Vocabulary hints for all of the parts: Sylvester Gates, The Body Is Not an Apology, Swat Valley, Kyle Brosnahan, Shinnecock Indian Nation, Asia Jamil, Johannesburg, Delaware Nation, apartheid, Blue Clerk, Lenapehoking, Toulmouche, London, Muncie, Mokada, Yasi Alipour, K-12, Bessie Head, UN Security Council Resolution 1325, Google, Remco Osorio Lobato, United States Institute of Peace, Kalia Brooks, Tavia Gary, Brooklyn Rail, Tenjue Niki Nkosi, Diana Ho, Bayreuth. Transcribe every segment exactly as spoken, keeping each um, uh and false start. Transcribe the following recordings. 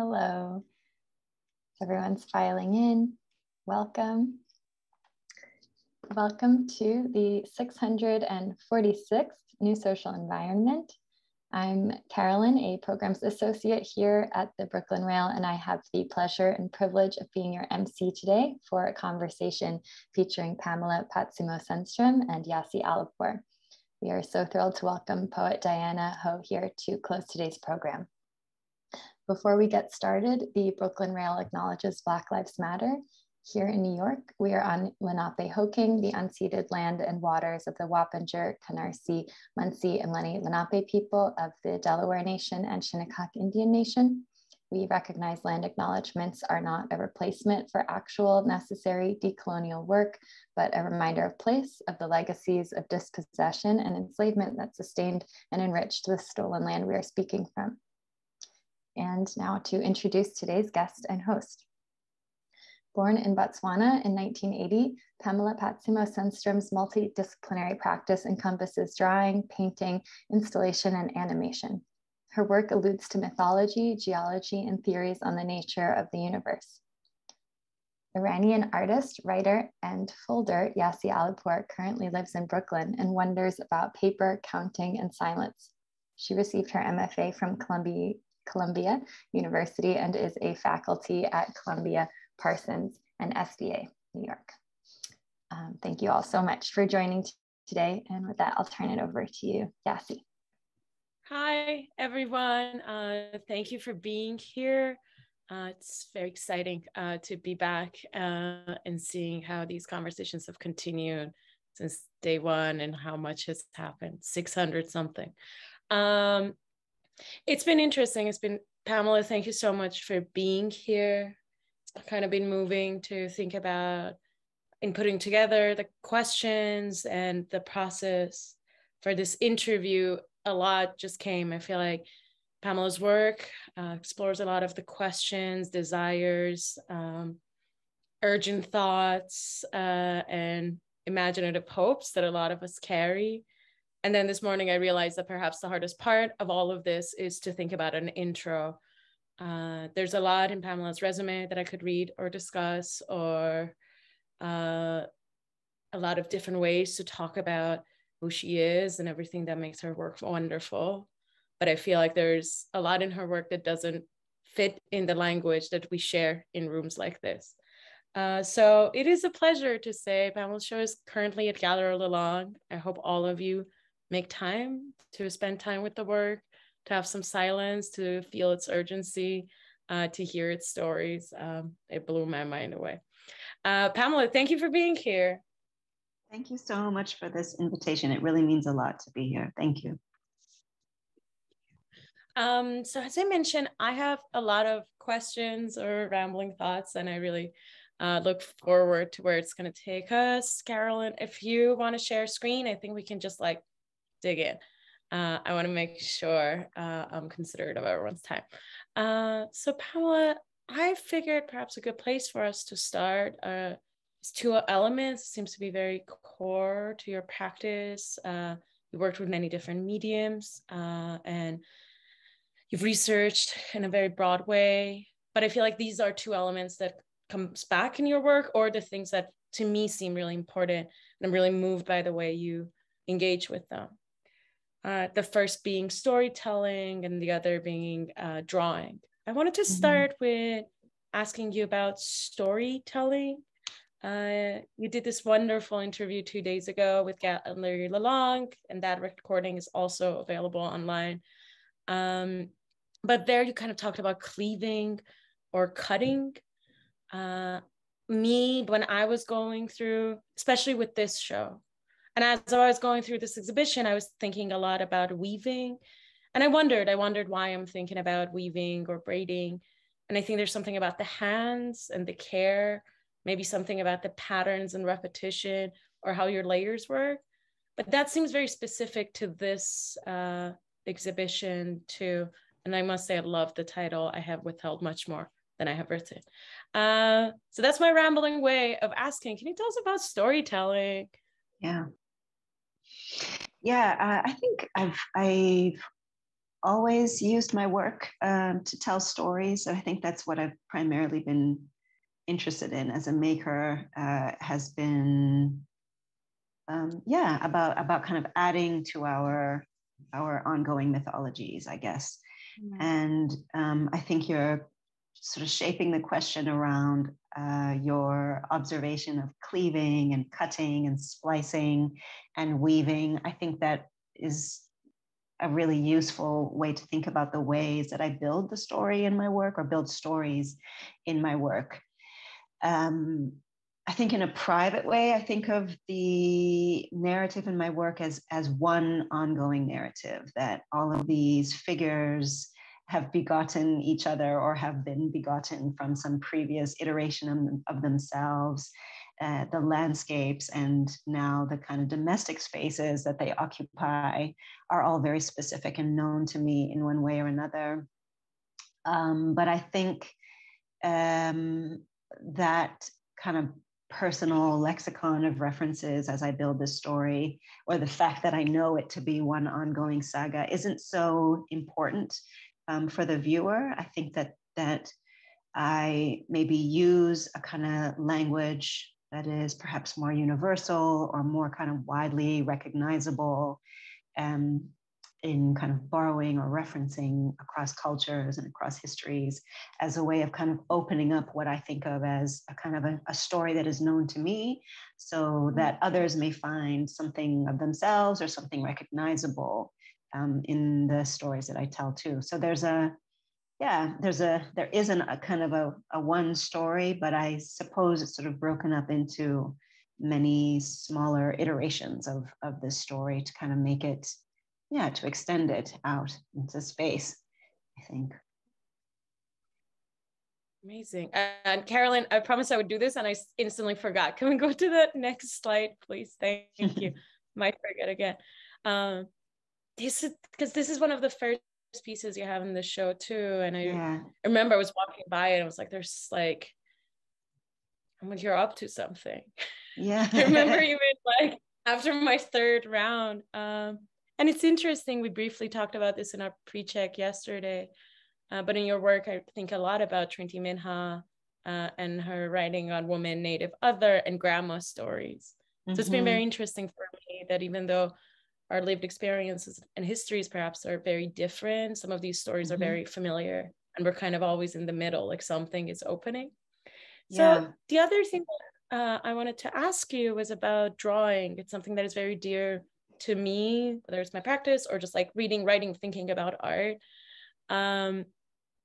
Hello. Everyone's filing in. Welcome. Welcome to the six hundred forty-sixth New Social Environment. I'm Carolyn, a Programs Associate here at the Brooklyn Rail, and I have the pleasure and privilege of being your M C today for a conversation featuring Pamela Phatsimo Sunstrum and Yasi Alipour. We are so thrilled to welcome poet Diana Ho here to close today's program. Before we get started, the Brooklyn Rail acknowledges Black Lives Matter. Here in New York, we are on Lenapehoking, the unceded land and waters of the Wappinger, Canarsie, Muncie, and Lenni Lenape people of the Delaware Nation and Shinnecock Indian Nation. We recognize land acknowledgements are not a replacement for actual necessary decolonial work, but a reminder of place, of the legacies of dispossession and enslavement that sustained and enriched the stolen land we are speaking from. And now to introduce today's guest and host. Born in Botswana in nineteen eighty, Pamela Phatsimo Sunstrum's multidisciplinary practice encompasses drawing, painting, installation, and animation. Her work alludes to mythology, geology, and theories on the nature of the universe. Iranian artist, writer, and folder Yasi Alipour currently lives in Brooklyn and wonders about paper, counting, and silence. She received her M F A from Columbia, Columbia University and is a faculty at Columbia Parsons and S V A New York. Um, thank you all so much for joining today. And with that, I'll turn it over to you, Yasi. Hi, everyone. Uh, thank you for being here. Uh, it's very exciting uh, to be back uh, and seeing how these conversations have continued since day one and how much has happened, six hundred something. Um, It's been interesting. It's been, Pamela, thank you so much for being here. It's kind of been moving to think about and putting together the questions and the process for this interview. A lot just came. I feel like Pamela's work uh, explores a lot of the questions, desires, um, urgent thoughts, uh, and imaginative hopes that a lot of us carry. And then this morning, I realized that perhaps the hardest part of all of this is to think about an intro. Uh, there's a lot in Pamela's resume that I could read or discuss, or uh, a lot of different ways to talk about who she is and everything that makes her work wonderful. But I feel like there's a lot in her work that doesn't fit in the language that we share in rooms like this. Uh, so it is a pleasure to say Pamela's show is currently at Galerie Lelong. I hope all of you make time to spend time with the work, to have some silence, to feel its urgency, uh, to hear its stories. Um, it blew my mind away. Uh, Pamela, thank you for being here. Thank you so much for this invitation. It really means a lot to be here. Thank you. Um, so as I mentioned, I have a lot of questions or rambling thoughts, and I really uh, look forward to where it's going to take us. Carolyn, if you want to share screen, I think we can just like dig in. Uh, I want to make sure uh, I'm considerate of everyone's time. Uh, so Pamela, I figured perhaps a good place for us to start uh, is two elements. It seems to be very core to your practice. Uh, you worked with many different mediums uh, and you've researched in a very broad way, but I feel like these are two elements that comes back in your work, or the things that to me seem really important. And I'm really moved by the way you engage with them. Uh, the first being storytelling and the other being uh, drawing. I wanted to start mm-hmm. with asking you about storytelling. Uh, you did this wonderful interview two days ago with Galerie Lelong, and that recording is also available online. Um, but there you kind of talked about cleaving or cutting. Uh, me, when I was going through, especially with this show, and as I was going through this exhibition, I was thinking a lot about weaving. And I wondered, I wondered why I'm thinking about weaving or braiding. And I think there's something about the hands and the care, maybe something about the patterns and repetition or how your layers work. But that seems very specific to this uh, exhibition too. And I must say, I love the title. I have withheld much more than I have written. Uh, so that's my rambling way of asking, can you tell us about storytelling? Yeah. Yeah, uh, I think I've I've always used my work um, to tell stories. So I think that's what I've primarily been interested in as a maker, uh, has been, um, yeah, about, about kind of adding to our, our ongoing mythologies, I guess. Mm-hmm. And um, I think you're sort of shaping the question around uh, your observation of cleaving and cutting and splicing and weaving. I think that is a really useful way to think about the ways that I build the story in my work, or build stories in my work. Um, I think in a private way, I think of the narrative in my work as, as one ongoing narrative, that all of these figures have begotten each other or have been begotten from some previous iteration of, of themselves, uh, the landscapes and now the kind of domestic spaces that they occupy are all very specific and known to me in one way or another. Um, but I think um, that kind of personal lexicon of references as I build this story, or the fact that I know it to be one ongoing saga, isn't so important um, for the viewer. I think that that I maybe use a kind of language that is perhaps more universal or more kind of widely recognizable um, in kind of borrowing or referencing across cultures and across histories as a way of kind of opening up what I think of as a kind of a, a story that is known to me, so that others may find something of themselves or something recognizable um, in the stories that I tell too. So there's a, yeah, there's a, there isn't a kind of a, a one story, but I suppose it's sort of broken up into many smaller iterations of, of this story to kind of make it, yeah, to extend it out into space, I think. Amazing. And Carolyn, I promised I would do this and I instantly forgot. Can we go to the next slide, please? Thank you. Might forget again. Um, this is, because this is one of the first pieces you have in the show too. And I, yeah. I remember I was walking by and I was like, there's like, I'm like, you're up to something. Yeah. I remember even like after my third round, um, and it's interesting, we briefly talked about this in our pre-check yesterday, uh, but in your work, I think a lot about Trinh Minh-ha uh, and her writing on woman, native, other, and grandma stories. Mm-hmm. So it's been very interesting for me that even though our lived experiences and histories perhaps are very different, some of these stories mm-hmm. are very familiar, and we're kind of always in the middle, like something is opening. Yeah. So the other thing that, uh, I wanted to ask you was about drawing. It's something that is very dear to me, whether it's my practice or just like reading, writing, thinking about art. Um,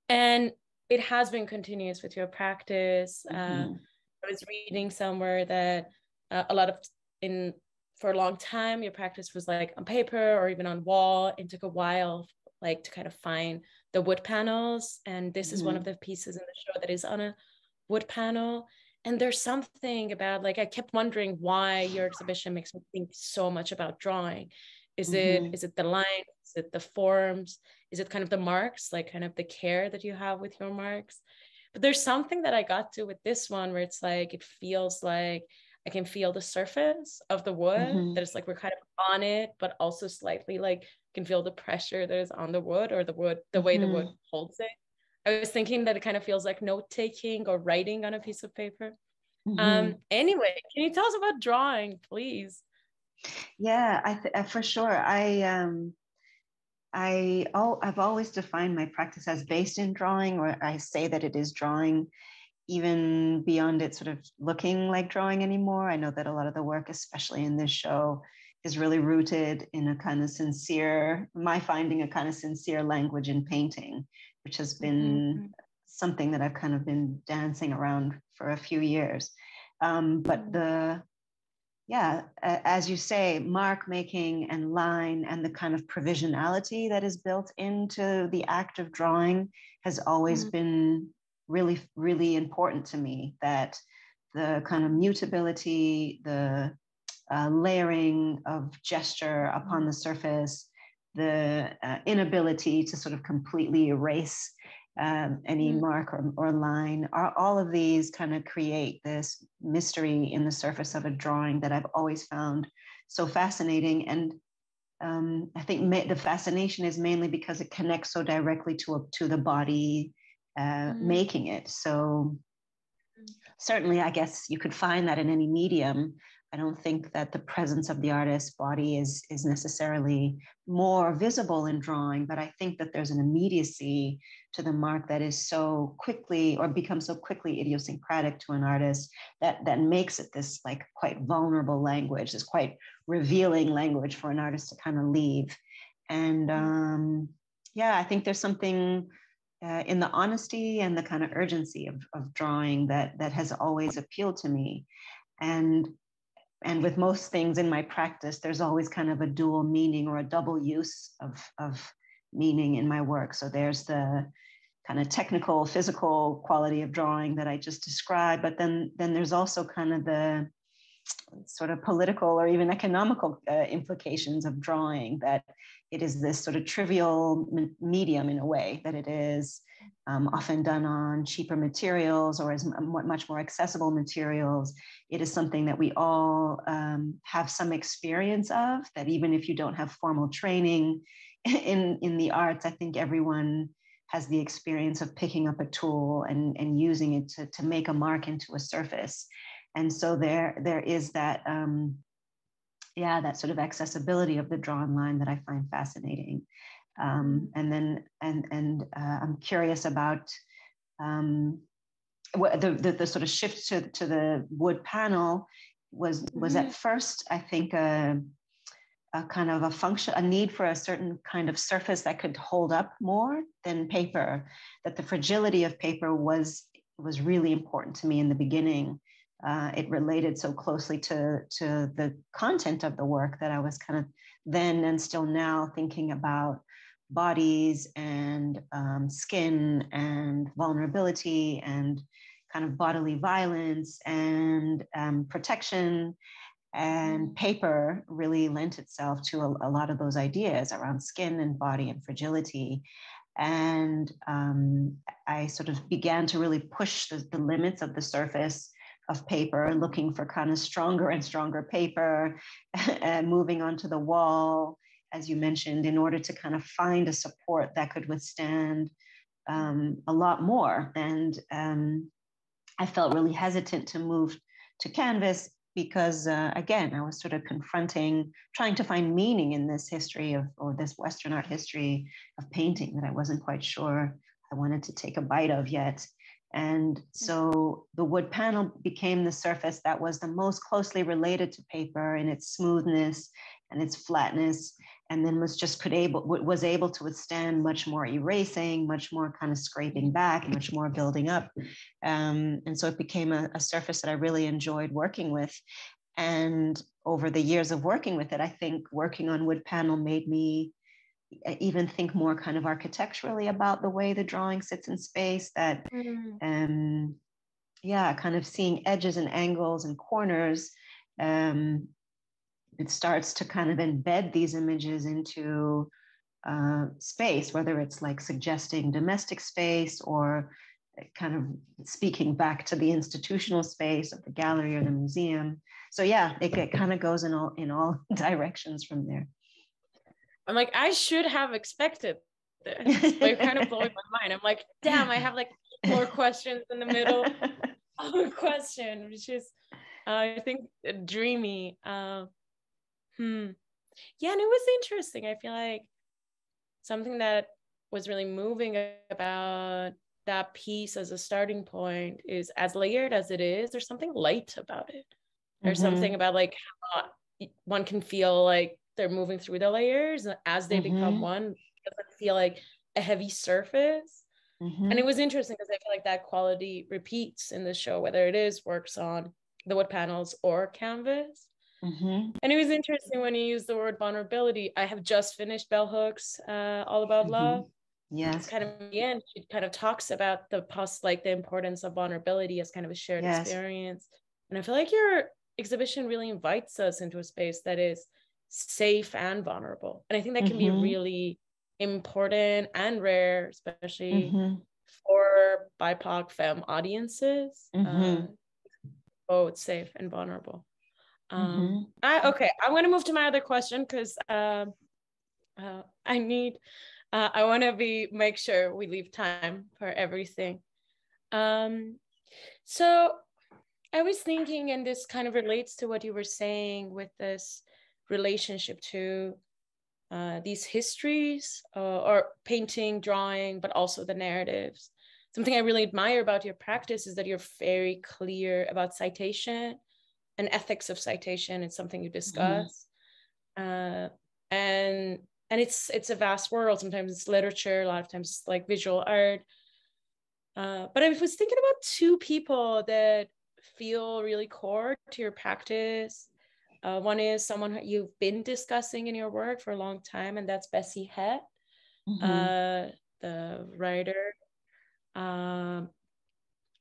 and it has been continuous with your practice. Mm-hmm. uh, I was reading somewhere that uh, a lot of, in for a long time, your practice was like on paper or even on wall. It took a while like to kind of find the wood panels. And this mm-hmm. is one of the pieces in the show that is on a wood panel. And there's something about, like, I kept wondering why your exhibition makes me think so much about drawing. Is mm-hmm. it, is it the lines? Is it the forms? Is it kind of the marks, like kind of the care that you have with your marks? But there's something that I got to with this one where it's like, it feels like I can feel the surface of the wood, mm-hmm. that it's like, we're kind of on it, but also slightly like can feel the pressure that is on the wood, or the wood, the way mm-hmm. the wood holds it. I was thinking that it kind of feels like note-taking or writing on a piece of paper. Mm-hmm. Um, anyway, can you tell us about drawing, please? Yeah, I th for sure. I, um, I, oh, I've always defined my practice as based in drawing, or I say that it is drawing, even beyond it sort of looking like drawing anymore. I know that a lot of the work, especially in this show, is really rooted in a kind of sincere, my finding a kind of sincere language in painting, which has been mm-hmm. something that I've kind of been dancing around for a few years. Um, but the, yeah, as you say, mark making and line and the kind of provisionality that is built into the act of drawing has always mm-hmm. been really, really important to me, that the kind of mutability, the uh, layering of gesture upon the surface, the uh, inability to sort of completely erase um, any mm. mark or, or line, are all of these kind of create this mystery in the surface of a drawing that I've always found so fascinating. And Um, I think ma- the fascination is mainly because it connects so directly to, a, to the body uh, mm. making it. So certainly, I guess you could find that in any medium. I don't think that the presence of the artist's body is, is necessarily more visible in drawing, but I think that there's an immediacy to the mark that is so quickly or becomes so quickly idiosyncratic to an artist that, that makes it this like quite vulnerable language, this quite revealing language for an artist to kind of leave. And um, yeah, I think there's something uh, in the honesty and the kind of urgency of, of drawing that, that has always appealed to me. And And with most things in my practice, there's always kind of a dual meaning or a double use of, of meaning in my work. So there's the kind of technical, physical quality of drawing that I just described, but then, then there's also kind of the sort of political or even economical uh, implications of drawing, that it is this sort of trivial m- medium in a way, that it is um, often done on cheaper materials or as m- much more accessible materials. It is something that we all um, have some experience of, that even if you don't have formal training in, in the arts, I think everyone has the experience of picking up a tool and, and using it to, to make a mark into a surface. And so there, there is that, um, yeah, that sort of accessibility of the drawn line that I find fascinating. Um, and then, and and uh, I'm curious about um, what the, the the sort of shift to to the wood panel was was mm-hmm. at first, I think, a, a kind of a function, a need for a certain kind of surface that could hold up more than paper. That the fragility of paper was was really important to me in the beginning. Uh, it related so closely to, to the content of the work that I was kind of then and still now thinking about bodies and um, skin and vulnerability and kind of bodily violence and um, protection. And paper really lent itself to a, a lot of those ideas around skin and body and fragility. And um, I sort of began to really push the, the limits of the surface of paper, looking for kind of stronger and stronger paper and moving onto the wall, as you mentioned, in order to kind of find a support that could withstand um, a lot more. And um, I felt really hesitant to move to canvas because uh, again, I was sort of confronting, trying to find meaning in this history of, or this Western art history of painting that I wasn't quite sure I wanted to take a bite of yet. And so the wood panel became the surface that was the most closely related to paper in its smoothness and its flatness, and then was just could able was able to withstand much more erasing, much more kind of scraping back, much more building up. Um, and so it became a, a surface that I really enjoyed working with. And over the years of working with it, I think working on wood panel made me even think more kind of architecturally about the way the drawing sits in space, that, mm. um, yeah, kind of seeing edges and angles and corners. Um, it starts to kind of embed these images into uh, space, whether it's like suggesting domestic space or kind of speaking back to the institutional space of the gallery or the museum. So yeah, it, it kind of goes in all, in all directions from there. I'm like, I should have expected this, but it kind of blowing my mind. I'm like, damn, I have like more questions in the middle of a question, which is, uh, I think, dreamy. Uh, hmm. Yeah, and it was interesting. I feel like something that was really moving about that piece as a starting point is, as layered as it is, there's something light about it. There's mm-hmm. something about like how one can feel like they're moving through the layers as they mm-hmm. become one. It doesn't feel like a heavy surface. Mm-hmm. And it was interesting because I feel like that quality repeats in the show, whether it is works on the wood panels or canvas. Mm-hmm. And it was interesting when you used the word vulnerability. I have just finished Bell Hooks, uh, All About mm-hmm. Love. Yes. It's kind of in the end, she kind of talks about the past, like the importance of vulnerability as kind of a shared yes. experience. And I feel like your exhibition really invites us into a space that is safe and vulnerable, and I think that can mm-hmm. be really important and rare, especially mm-hmm. for B I P O C femme audiences. Mm-hmm. Uh, both safe and vulnerable. Um, mm-hmm. I, okay, I'm going to move to my other question because uh, uh, I need, uh, I want to be, make sure we leave time for everything. Um, so I was thinking, and this kind of relates to what you were saying with this relationship to uh, these histories uh, or painting, drawing, but also the narratives. Something I really admire about your practice is that you're very clear about citation and ethics of citation. It's something you discuss. Mm-hmm. uh, and and it's it's a vast world. Sometimes it's literature, a lot of times it's like visual art. Uh, but I was thinking about two people that feel really core to your practice. Uh, one is someone you've been discussing in your work for a long time, and that's Bessie Head, mm-hmm. uh, the writer. Um,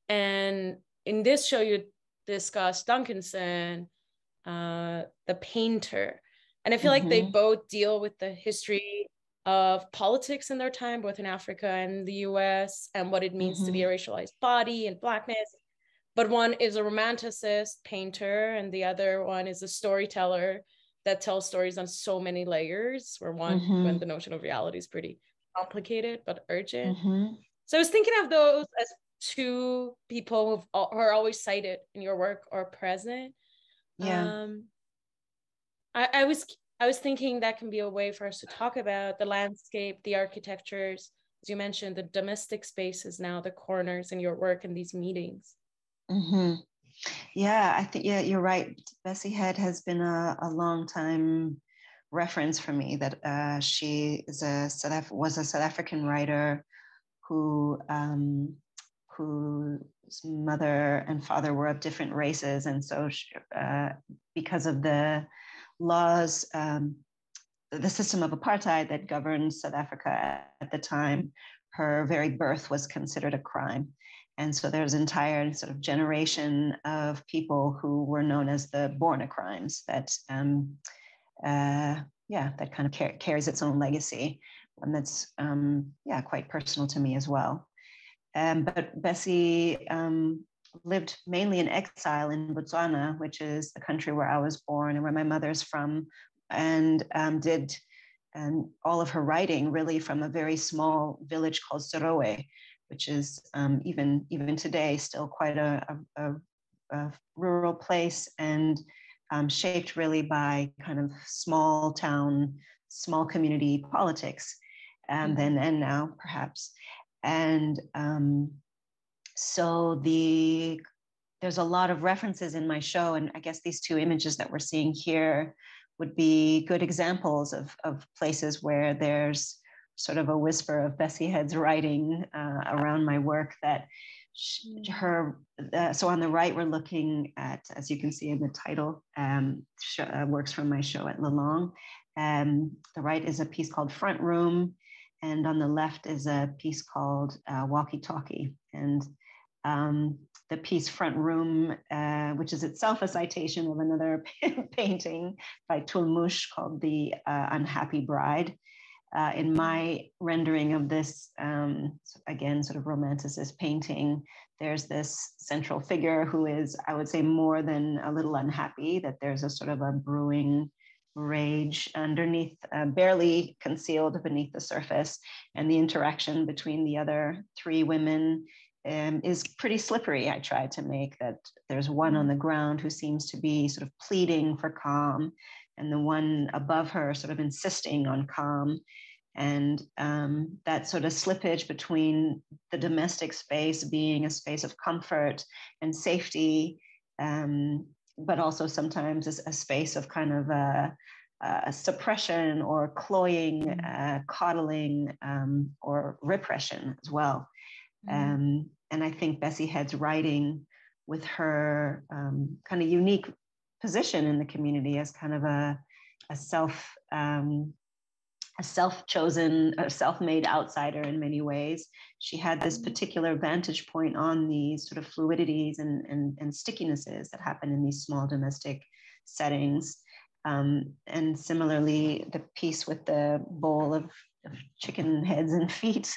and in this show, you discuss Duncanson, uh, the painter. And I feel mm-hmm. like they both deal with the history of politics in their time, both in Africa and the U S, and what it means mm-hmm. to be a racialized body and blackness. But one is a romanticist painter, and the other one is a storyteller that tells stories on so many layers, where one, mm-hmm. when the notion of reality is pretty complicated, but urgent. Mm-hmm. So I was thinking of those as two people who are always cited in your work or present. Yeah. Um, I, I was I was thinking that can be a way for us to talk about the landscape, the architectures, as you mentioned, the domestic spaces now, the corners in your work and these meetings. Mm-hmm. Yeah, I think, yeah, you're right. Bessie Head has been a, a long time reference for me, that uh, she is a South Af- was a South African writer who um, whose mother and father were of different races. And so she, uh, because of the laws, um, the system of apartheid that governed South Africa at, at the time, her very birth was considered a crime. And so there's an entire sort of generation of people who were known as the Borna crimes that, um, uh, yeah, that kind of car carries its own legacy. And that's, um, yeah, quite personal to me as well. Um, but Bessie um, lived mainly in exile in Botswana, which is the country where I was born and where my mother's from, and um, did um, all of her writing really from a very small village called Serowe, which is um, even, even today still quite a, a, a rural place, and um, shaped really by kind of small town, small community politics. Um, then and now, perhaps. And um, so the there's a lot of references in my show, and I guess these two images that we're seeing here would be good examples of, of places where there's sort of a whisper of Bessie Head's writing uh, around my work that she, her, uh, so on the right, we're looking at, as you can see in the title, um, sh uh, works from my show at Lelong. Um, the right is a piece called Front Room, and on the left is a piece called uh, Walkie Talkie. And um, the piece Front Room, uh, which is itself a citation of another painting by Toulmouche called The uh, Unhappy Bride. Uh, in my rendering of this, um, again, sort of romanticist painting, there's this central figure who is, I would say, more than a little unhappy, that there's a sort of a brewing rage underneath, uh, barely concealed beneath the surface, and the interaction between the other three women um, is pretty slippery. I tried to make that there's one on the ground who seems to be sort of pleading for calm, and the one above her sort of insisting on calm, and um, that sort of slippage between the domestic space being a space of comfort and safety, um, but also sometimes is a space of kind of a, a suppression or cloying, uh, coddling, um, or repression as well. Mm-hmm. um, and I think Bessie Head's writing, with her um, kind of unique position in the community as kind of a, a self, um, a self-chosen, a self-made outsider in many ways. She had this particular vantage point on these sort of fluidities and, and, and stickinesses that happen in these small domestic settings. Um, and similarly, the piece with the bowl of, of chicken heads and feet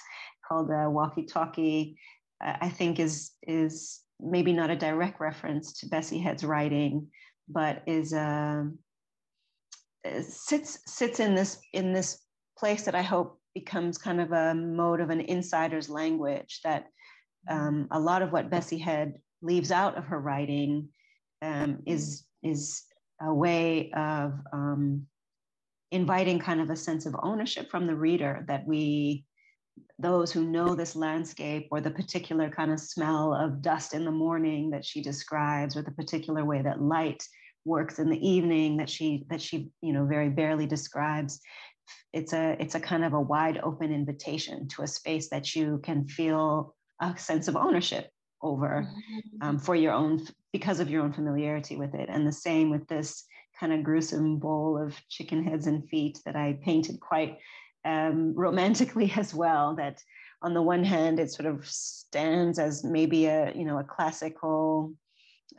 called uh, Walkie Talkie, uh, I think is, is maybe not a direct reference to Bessie Head's writing, but is, uh, sits, sits in this, in this place that I hope becomes kind of a mode of an insider's language, that um, a lot of what Bessie Head leaves out of her writing um, is, is a way of um, inviting kind of a sense of ownership from the reader, that we, those who know this landscape, or the particular kind of smell of dust in the morning that she describes, or the particular way that light works in the evening that she, that she, you know, very barely describes. It's a, it's a kind of a wide open invitation to a space that you can feel a sense of ownership over um, for your own, because of your own familiarity with it. And the same with this kind of gruesome bowl of chicken heads and feet that I painted quite um, romantically as well, that on the one hand, it sort of stands as maybe a, you know, a classical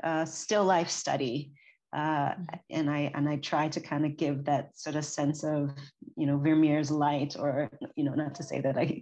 uh, still life study. Uh, and I and I try to kind of give that sort of sense of, you know, Vermeer's light, or, you know, not to say that I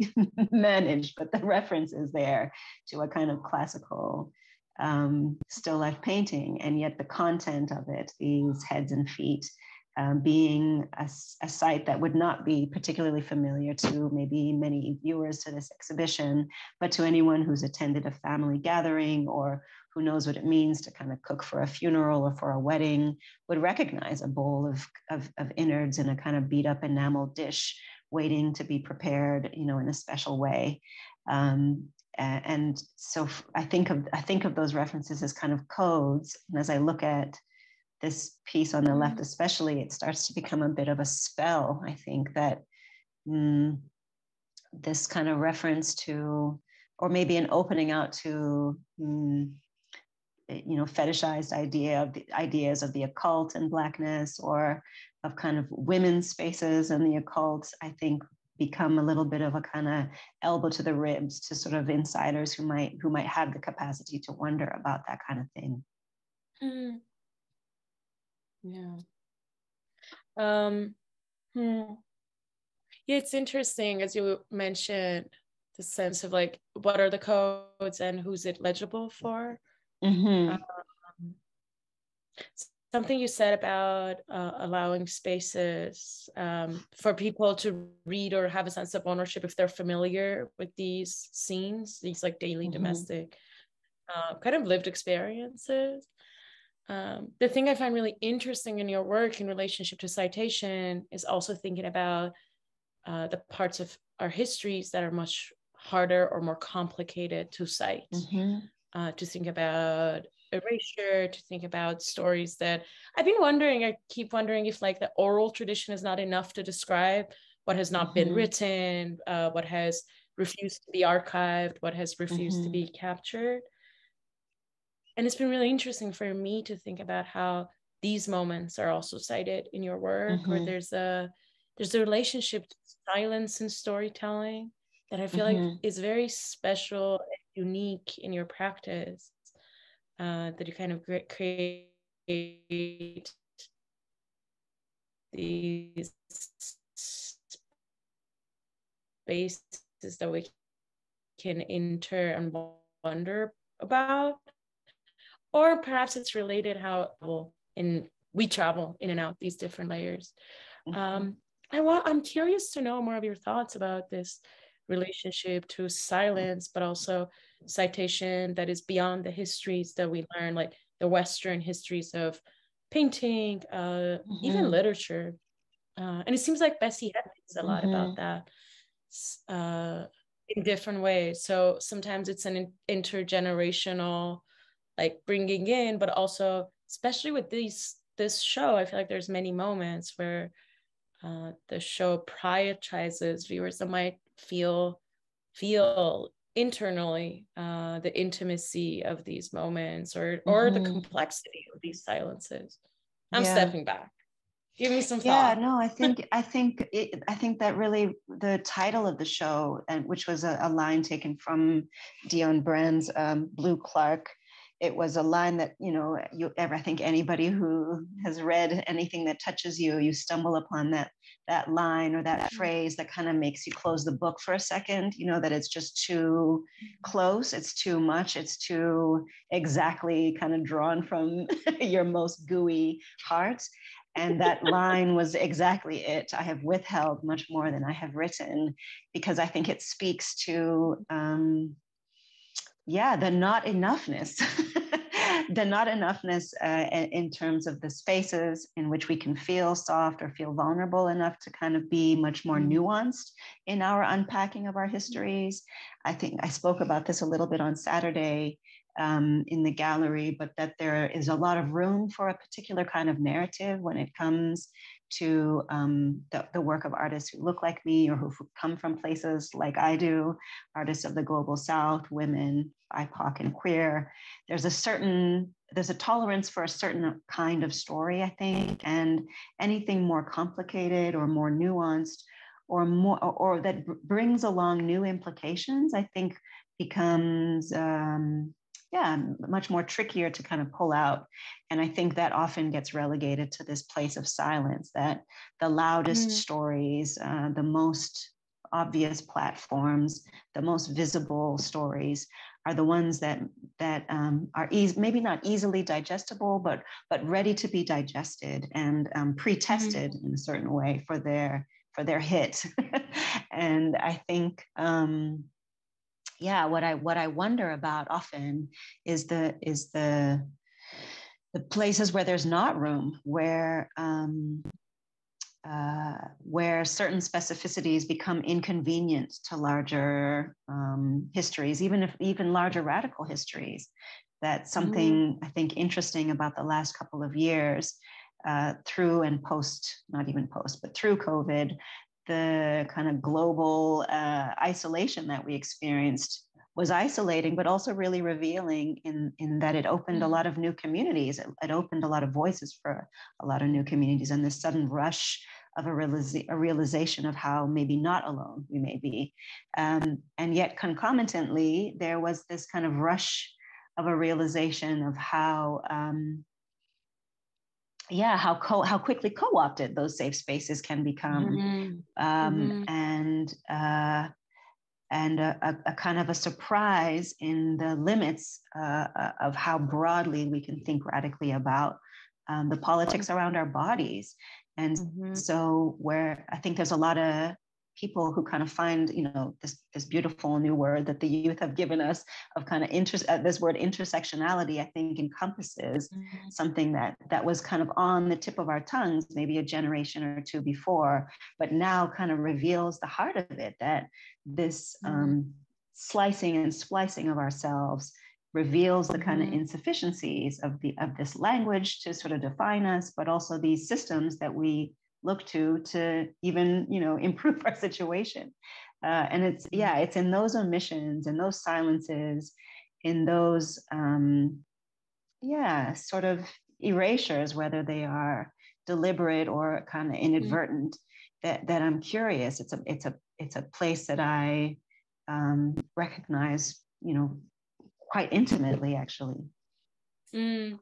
manage, but the reference is there to a kind of classical um, still life painting. And yet the content of it, these heads and feet, um, being a, a site that would not be particularly familiar to maybe many viewers to this exhibition, but to anyone who's attended a family gathering or who knows what it means to kind of cook for a funeral or for a wedding, would recognize a bowl of, of, of innards in a kind of beat up enamel dish waiting to be prepared, you know, in a special way. Um, and so I think of, I think of those references as kind of codes. And as I look at this piece on the left, especially, it starts to become a bit of a spell. I think that mm, this kind of reference to, or maybe an opening out to, mm, you know, fetishized idea of the ideas of the occult and blackness, or of kind of women's spaces and the occult, I think become a little bit of a kind of elbow to the ribs to sort of insiders who might, who might have the capacity to wonder about that kind of thing. Mm. Yeah. Um, hmm. Yeah, it's interesting, as you mentioned, the sense of like, what are the codes and who's it legible for? Mm-hmm. Um, something you said about uh, allowing spaces um, for people to read or have a sense of ownership if they're familiar with these scenes, these like daily mm-hmm. domestic uh, kind of lived experiences. Um, the thing I find really interesting in your work in relationship to citation is also thinking about uh, the parts of our histories that are much harder or more complicated to cite. Mm-hmm. Uh, to think about erasure, to think about stories that I've been wondering, I keep wondering if like the oral tradition is not enough to describe what has not mm-hmm. been written, uh, what has refused to be archived, what has refused mm-hmm. to be captured. And it's been really interesting for me to think about how these moments are also cited in your work, mm-hmm. where there's a, there's a relationship to silence and storytelling that I feel mm-hmm. like is very special, unique in your practice, uh, that you kind of create these spaces that we can enter and wonder about. Or perhaps it's related how well, in, we travel in and out these different layers. Mm-hmm. um, I want, I'm curious to know more of your thoughts about this relationship to silence, but also citation that is beyond the histories that we learn, like the Western histories of painting, uh, mm-hmm. even literature. Uh, and it seems like Bessie Head thinks a lot mm-hmm. about that uh, in different ways. So sometimes it's an intergenerational, like bringing in, but also, especially with these, this show, I feel like there's many moments where uh, the show prioritizes viewers that might feel feel internally uh, the intimacy of these moments, or or mm-hmm. the complexity of these silences. I'm yeah. stepping back. Give me some thought. Yeah, no, I think I think it, I think that really the title of the show, and which was a, a line taken from Dion Brand's um, Blue Clerk. It was a line that, you know, you ever, I think anybody who has read anything that touches you, you stumble upon that that line or that phrase that kind of makes you close the book for a second, you know, that it's just too close, it's too much, it's too exactly kind of drawn from your most gooey heart. And that line was exactly it. I have withheld much more than I have written, because I think it speaks to, um, yeah, the not enoughness, the not enoughness uh, in terms of the spaces in which we can feel soft or feel vulnerable enough to kind of be much more nuanced in our unpacking of our histories. I think I spoke about this a little bit on Saturday Um, in the gallery, but that there is a lot of room for a particular kind of narrative when it comes to um, the, the work of artists who look like me or who come from places like I do, artists of the global South, women, B I P O C and queer. There's a certain, there's a tolerance for a certain kind of story, I think, and anything more complicated or more nuanced or more, or, or that b- brings along new implications, I think becomes, um, yeah, much more trickier to kind of pull out. And I think that often gets relegated to this place of silence, that the loudest mm. stories, uh, the most obvious platforms, the most visible stories are the ones that that um, are easy, maybe not easily digestible, but, but ready to be digested and um, pre-tested mm. in a certain way for their, for their hit. And I think, um, yeah, what I what I wonder about often is the is the the places where there's not room, where um, uh, where certain specificities become inconvenient to larger um, histories, even if even larger radical histories. That's something mm-hmm. I think interesting about the last couple of years, uh, through and post, not even post, but through COVID. The kind of global uh, isolation that we experienced was isolating, but also really revealing in, in that it opened a lot of new communities. It, it opened a lot of voices for a lot of new communities, and this sudden rush of a, realiza- a realization of how maybe not alone we may be. Um, and yet concomitantly, there was this kind of rush of a realization of how, um, yeah, how co- how quickly co-opted those safe spaces can become, mm-hmm. Um, mm-hmm. and uh, and a, a kind of a surprise in the limits uh, of how broadly we can think radically about um, the politics around our bodies. And mm-hmm. so where I think there's a lot of people who kind of find, you know, this, this beautiful new word that the youth have given us of kind of inter- uh, this word intersectionality, I think encompasses mm-hmm. something that that was kind of on the tip of our tongues, maybe a generation or two before, but now kind of reveals the heart of it, that this mm-hmm. um, slicing and splicing of ourselves reveals the kind mm-hmm. of insufficiencies of the of this language to sort of define us, but also these systems that we look to to even, you know, improve our situation. Uh, and it's, yeah, it's in those omissions and those silences, in those, um, yeah, sort of erasures, whether they are deliberate or kind of inadvertent, mm-hmm. that that I'm curious. It's a, it's a, it's a place that I um, recognize, you know, quite intimately, actually. Mm.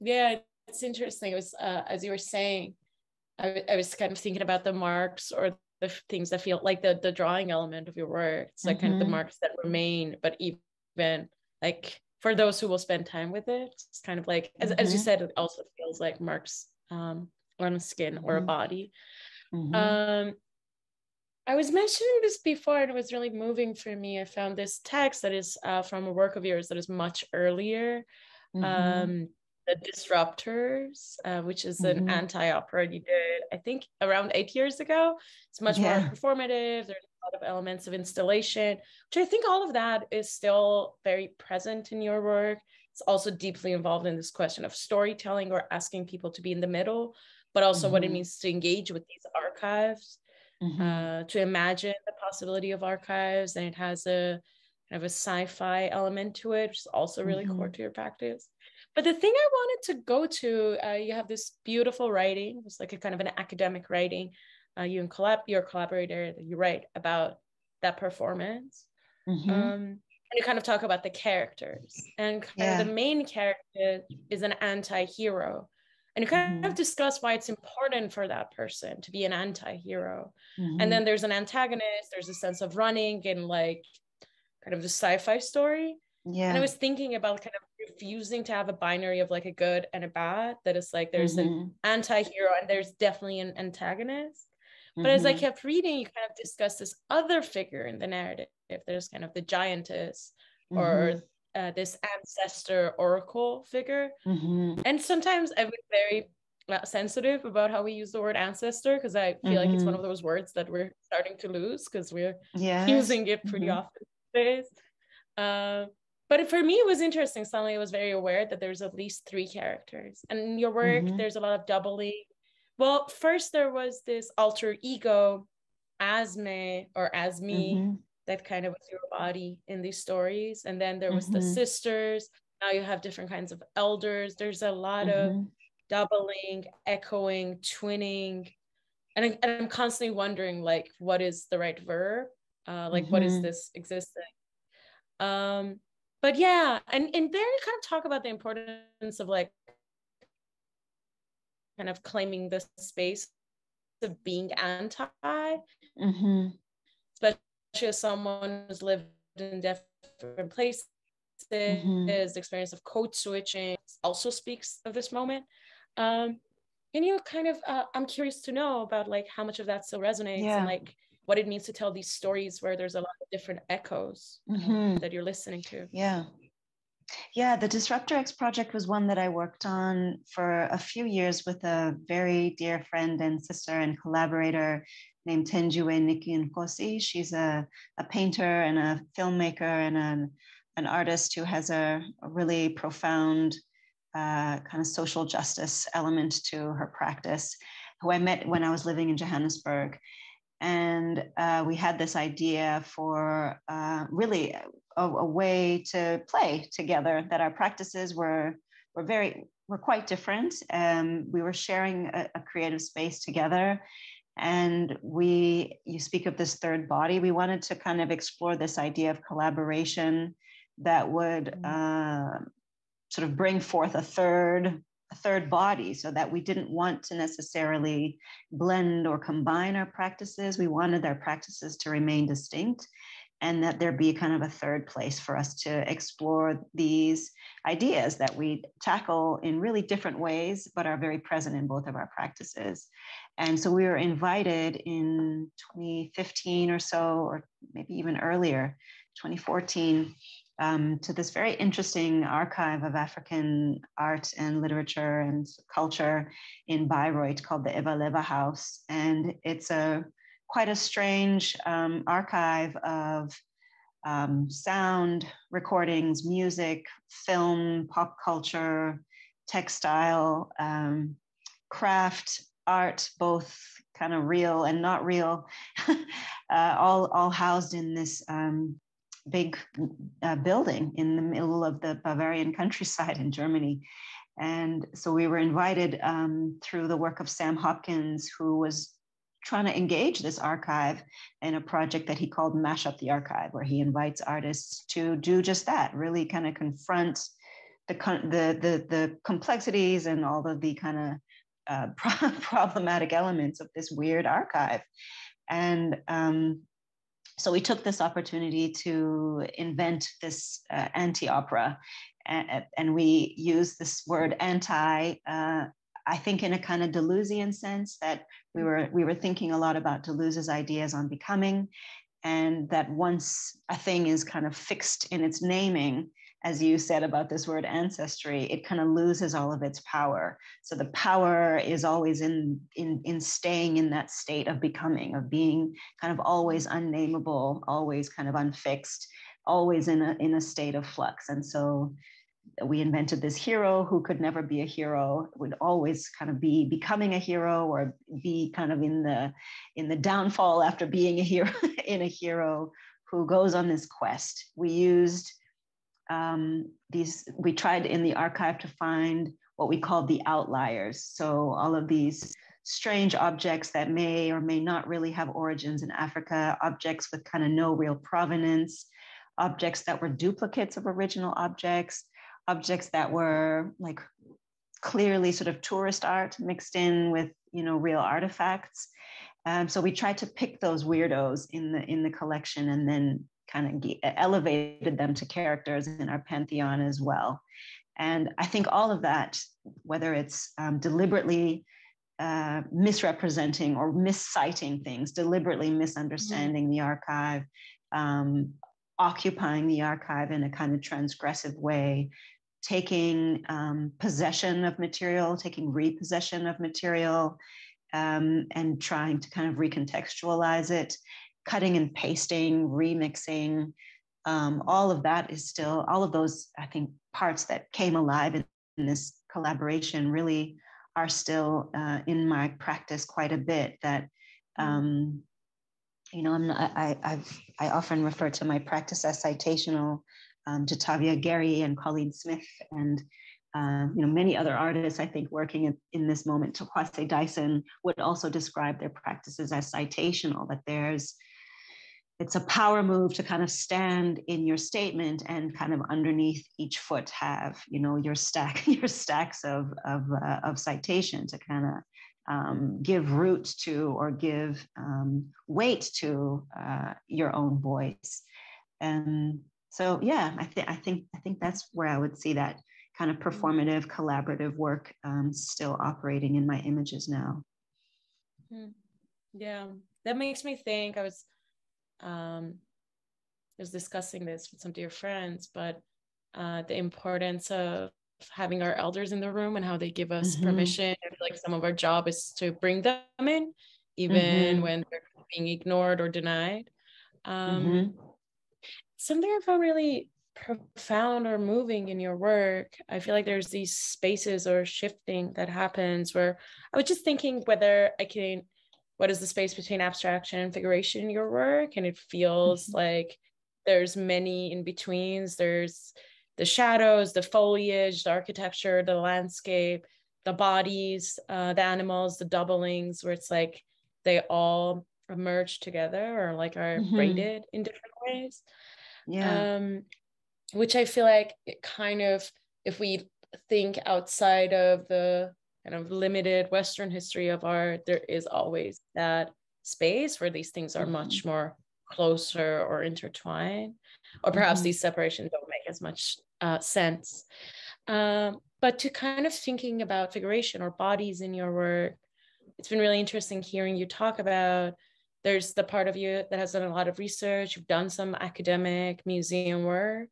Yeah, it's interesting. It was, uh, as you were saying, I, I was kind of thinking about the marks or the things that feel like the, the drawing element of your work. It's like mm-hmm. kind of the marks that remain, but even like for those who will spend time with it, it's kind of like, as, mm-hmm. as you said, it also feels like marks um, on a skin mm-hmm. or a body. Mm-hmm. Um, I was mentioning this before and it was really moving for me. I found this text that is uh, from a work of yours that is much earlier. Mm-hmm. Um, The Disruptors, uh, which is an mm-hmm. anti-opera you did, I think, around eight years ago. It's much yeah. more performative. There's a lot of elements of installation, which I think all of that is still very present in your work. It's also deeply involved in this question of storytelling or asking people to be in the middle, but also mm-hmm. what it means to engage with these archives, mm-hmm. uh, to imagine the possibility of archives. And it has a kind of a sci-fi element to it, which is also really mm-hmm. core to your practice. But the thing I wanted to go to, uh, you have this beautiful writing. It's like a kind of an academic writing. Uh, you and collab, your collaborator, you write about that performance. Mm-hmm. Um, and you kind of talk about the characters. And kind yeah. of the main character is an anti-hero. And you kind mm-hmm. of discuss why it's important for that person to be an anti-hero. Mm-hmm. And then there's an antagonist. There's a sense of running and like kind of the sci-fi story. Yeah. And I was thinking about kind of refusing to have a binary of like a good and a bad, that it's like there's mm-hmm. an anti-hero and there's definitely an antagonist. But mm-hmm. as I kept reading, you kind of discuss this other figure in the narrative. There's kind of the giantess mm-hmm. or uh, this ancestor oracle figure. Mm-hmm. And sometimes I was very uh, sensitive about how we use the word ancestor, because I feel mm-hmm. like it's one of those words that we're starting to lose because we're yes. using it pretty mm-hmm. often these days. Uh, but for me, it was interesting. Suddenly I was very aware that there's at least three characters. And in your work, mm-hmm. there's a lot of doubling. Well, first there was this alter ego, Asme or Asmi, mm-hmm. that kind of was your body in these stories. And then there was mm-hmm. the sisters. Now you have different kinds of elders. There's a lot mm-hmm. of doubling, echoing, twinning. And, I, and I'm constantly wondering, like, what is the right verb? Uh, like, mm-hmm. what is this existing? Um, but yeah, and, and there you kind of talk about the importance of, like, kind of claiming the space of being anti, mm-hmm. especially as someone who's lived in different places, mm-hmm. the experience of code switching also speaks of this moment. Um, can you kind of, uh, I'm curious to know about like how much of that still resonates yeah. and like what it means to tell these stories where there's a lot of different echoes mm-hmm. that you're listening to. Yeah. Yeah, the Disruptor X project was one that I worked on for a few years with a very dear friend and sister and collaborator named Tenjue Niki Nkosi. She's a, a painter and a filmmaker and an, an artist who has a, a really profound uh, kind of social justice element to her practice, who I met when I was living in Johannesburg. And uh, we had this idea for uh, really a, a way to play together, that our practices were, were, very, were quite different. Um, we were sharing a, a creative space together. And we, you speak of this third body, we wanted to kind of explore this idea of collaboration that would uh, sort of bring forth a third A third body, so that we didn't want to necessarily blend or combine our practices. We wanted our practices to remain distinct, and that there be kind of a third place for us to explore these ideas that we tackle in really different ways, but are very present in both of our practices. And so we were invited in twenty fifteen or so, or maybe even earlier, twenty fourteen, Um, to this very interesting archive of African art and literature and culture in Bayreuth called the Eva Leva House. And it's a quite a strange um, archive of um, sound recordings, music, film, pop culture, textile, um, craft, art, both kind of real and not real, uh, all, all housed in this um, big uh, building in the middle of the Bavarian countryside in Germany. And so we were invited um, through the work of Sam Hopkins, who was trying to engage this archive in a project that he called Mash Up the Archive, where he invites artists to do just that, really kind of confront the, the, the, the complexities and all of the kind of uh, pro problematic elements of this weird archive. And um, so we took this opportunity to invent this uh, anti-opera, and, and we used this word anti, uh, I think in a kind of Deleuzian sense, that we were, we were thinking a lot about Deleuze's ideas on becoming, and that once a thing is kind of fixed in its naming, as you said about this word ancestry, it kind of loses all of its power. So the power is always in, in, in staying in that state of becoming, of being kind of always unnameable, always kind of unfixed, always in a, in a state of flux. And so we invented this hero who could never be a hero, would always kind of be becoming a hero, or be kind of in the, in the downfall after being a hero, in a hero who goes on this quest. We used Um, these, we tried in the archive to find what we called the outliers. So all of these strange objects that may or may not really have origins in Africa, objects with kind of no real provenance, objects that were duplicates of original objects, objects that were like clearly sort of tourist art mixed in with, you know, real artifacts. Um, so we tried to pick those weirdos in the, in the collection, and then kind of elevated them to characters in our pantheon as well. And I think all of that, whether it's um, deliberately uh, misrepresenting or misciting things, deliberately misunderstanding mm-hmm. the archive, um, occupying the archive in a kind of transgressive way, taking um, possession of material, taking repossession of material, um, and trying to kind of recontextualize it, cutting and pasting, remixing, um, all of that is still, all of those, I think, parts that came alive in, in this collaboration really are still uh, in my practice quite a bit. That, um, you know, I'm not, I, I've, I often refer to my practice as citational, um, to Tavia Gary and Colleen Smith and, uh, you know, many other artists, I think, working in, in this moment, Tokwase Dyson, would also describe their practices as citational, that there's, it's a power move to kind of stand in your statement and kind of underneath each foot have, you know, your stack, your stacks of, of, uh, of citation to kind of um, give root to or give um, weight to uh, your own voice. And so, yeah, I think, I think, I think that's where I would see that kind of performative, collaborative work um, still operating in my images now. Yeah, that makes me think, I was, Um, I was discussing this with some dear friends, but uh, the importance of having our elders in the room and how they give us mm-hmm. permission. I feel like some of our job is to bring them in, even mm-hmm. when they're being ignored or denied. Um, mm-hmm. Something I found really profound or moving in your work, I feel like there's these spaces or shifting that happens where I was just thinking whether I can, what is the space between abstraction and figuration in your work? And it feels mm-hmm. like there's many in-betweens. There's the shadows, the foliage, the architecture, the landscape, the bodies, uh, the animals, the doublings, where it's like they all merge together or like are mm-hmm. braided in different ways. Yeah. Um, which I feel like it kind of, if we think outside of the kind of limited Western history of art, there is always that space where these things are much more closer or intertwined, or perhaps mm-hmm. these separations don't make as much uh, sense. Um, but to kind of thinking about figuration or bodies in your work, it's been really interesting hearing you talk about, there's the part of you that has done a lot of research, you've done some academic museum work,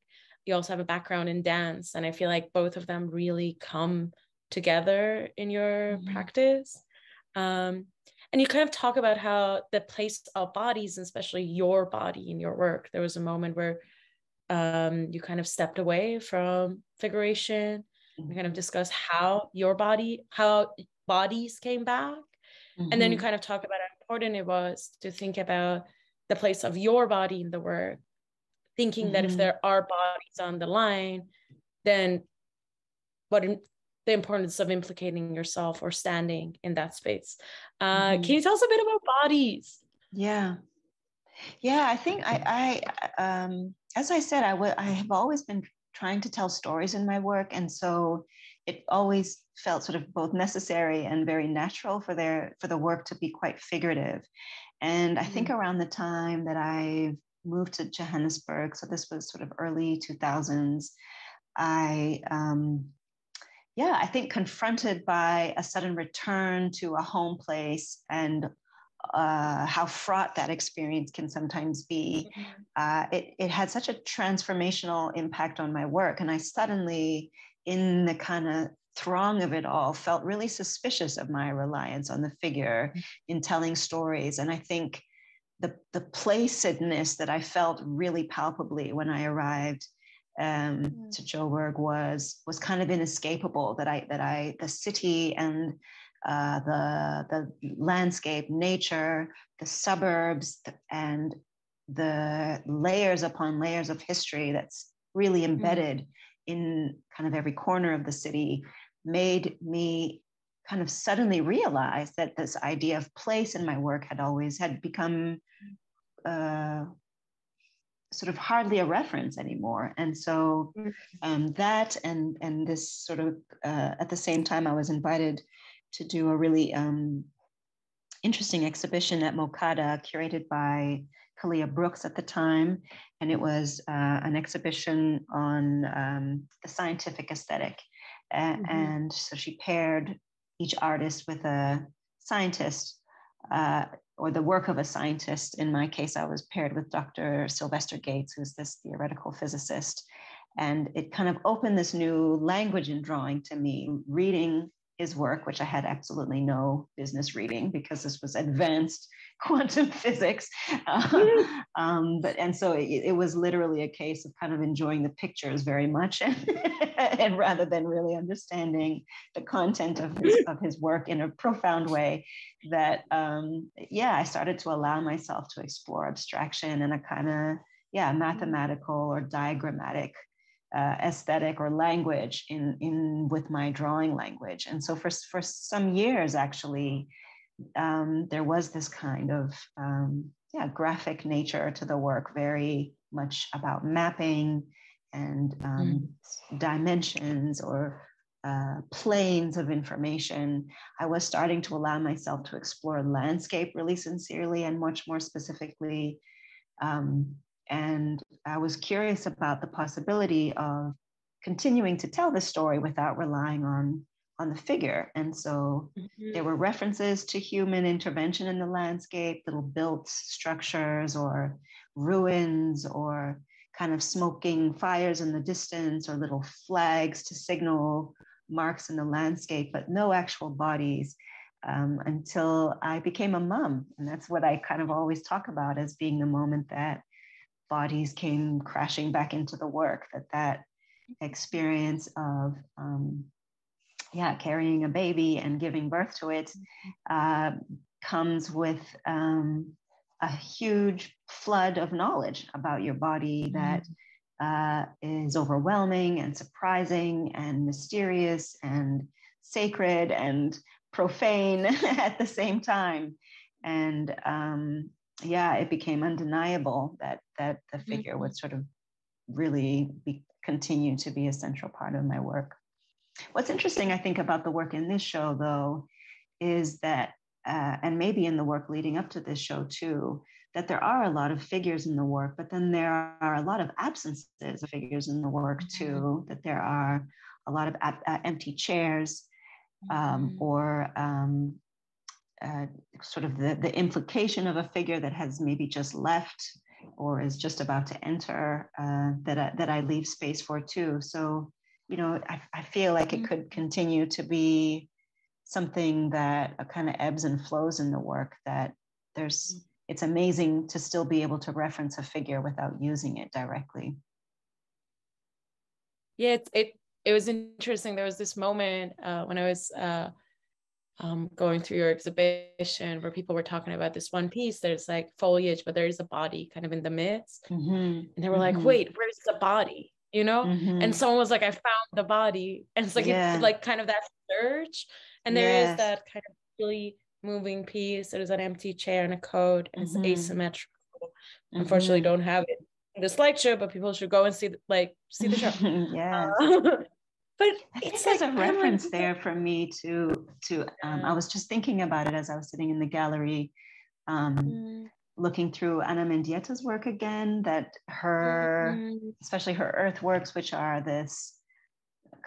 you also have a background in dance, and I feel like both of them really come together in your mm-hmm. practice. Um, and you kind of talk about how the place of bodies, and especially your body in your work, there was a moment where um, you kind of stepped away from figuration mm-hmm. and kind of discuss how your body, how bodies came back. Mm-hmm. And then you kind of talk about how important it was to think about the place of your body in the work, thinking mm-hmm. that if there are bodies on the line, then what in, the importance of implicating yourself or standing in that space. Uh, mm. Can you tell us a bit about bodies? Yeah, yeah, I think I, I um, as I said, I, w I have always been trying to tell stories in my work. And so it always felt sort of both necessary and very natural for, their, for the work to be quite figurative. And I think mm. around the time that I moved to Johannesburg, so this was sort of early two thousands, I, um, Yeah, I think confronted by a sudden return to a home place and uh, how fraught that experience can sometimes be, uh, it, it had such a transformational impact on my work. And I suddenly, in the kind of throng of it all, felt really suspicious of my reliance on the figure in telling stories. And I think the, the placedness that I felt really palpably when I arrived Um, to Joburg was was kind of inescapable. That I that I the city and uh, the the landscape, nature, the suburbs, and the layers upon layers of history that's really embedded mm-hmm. in kind of every corner of the city made me kind of suddenly realize that this idea of place in my work had always had become. Uh, sort of hardly a reference anymore. And so um, that and and this sort of, uh, at the same time, I was invited to do a really um, interesting exhibition at Mokada curated by Kalia Brooks at the time, and it was uh, an exhibition on um, the scientific aesthetic. Uh, mm-hmm. And so she paired each artist with a scientist uh, or the work of a scientist. In my case, I was paired with Doctor Sylvester Gates, who's this theoretical physicist. And it kind of opened this new language in drawing to me, reading his work, which I had absolutely no business reading because this was advanced quantum physics. Um, um, but and so it, it was literally a case of kind of enjoying the pictures very much and, and rather than really understanding the content of his, of his work in a profound way that, um, yeah, I started to allow myself to explore abstraction and a kind of, yeah, mathematical or diagrammatic Uh, aesthetic or language in in with my drawing language. And so for for some years actually um, there was this kind of um, yeah graphic nature to the work, very much about mapping and um, mm. dimensions or uh, planes of information. I was starting to allow myself to explore landscape really sincerely and much more specifically. Um, And I was curious about the possibility of continuing to tell the story without relying on, on the figure. And so mm-hmm. there were references to human intervention in the landscape, little built structures or ruins or kind of smoking fires in the distance or little flags to signal marks in the landscape, but no actual bodies. Um, until I became a mom. And that's what I kind of always talk about as being the moment that bodies came crashing back into the work, that that experience of, um, yeah, carrying a baby and giving birth to it uh, comes with um, a huge flood of knowledge about your body that uh, is overwhelming and surprising and mysterious and sacred and profane at the same time. And um, yeah, it became undeniable that that the figure mm-hmm. would sort of really be, continue to be a central part of my work. What's interesting, I think, about the work in this show, though, is that, uh, and maybe in the work leading up to this show, too, that there are a lot of figures in the work, but then there are a lot of absences of figures in the work, too, that there are a lot of ab- uh, empty chairs um, mm-hmm. or... Um, Uh, sort of the, the implication of a figure that has maybe just left or is just about to enter uh, that, I, that I leave space for too. So, you know, I, I feel like it could continue to be something that uh, kind of ebbs and flows in the work, that there's, it's amazing to still be able to reference a figure without using it directly. Yeah, it, it, it was interesting. There was this moment uh, when I was uh, Um, going through your exhibition where people were talking about this one piece there's like foliage but there is a body kind of in the midst mm-hmm. and they were mm-hmm. like, wait, where's the body, you know? Mm-hmm. And someone was like, I found the body. And it's like yeah. it's like kind of that search, and there yes. is that kind of really moving piece. There's an empty chair and a coat, and mm-hmm. it's asymmetrical. Mm-hmm. Unfortunately don't have it in the slideshow, but people should go and see the, like see the show. yeah uh, But I think there's like a reference there for me to, to um, I was just thinking about it as I was sitting in the gallery, um, mm. looking through Ana Mendieta's work again, that her, mm. especially her earthworks, which are this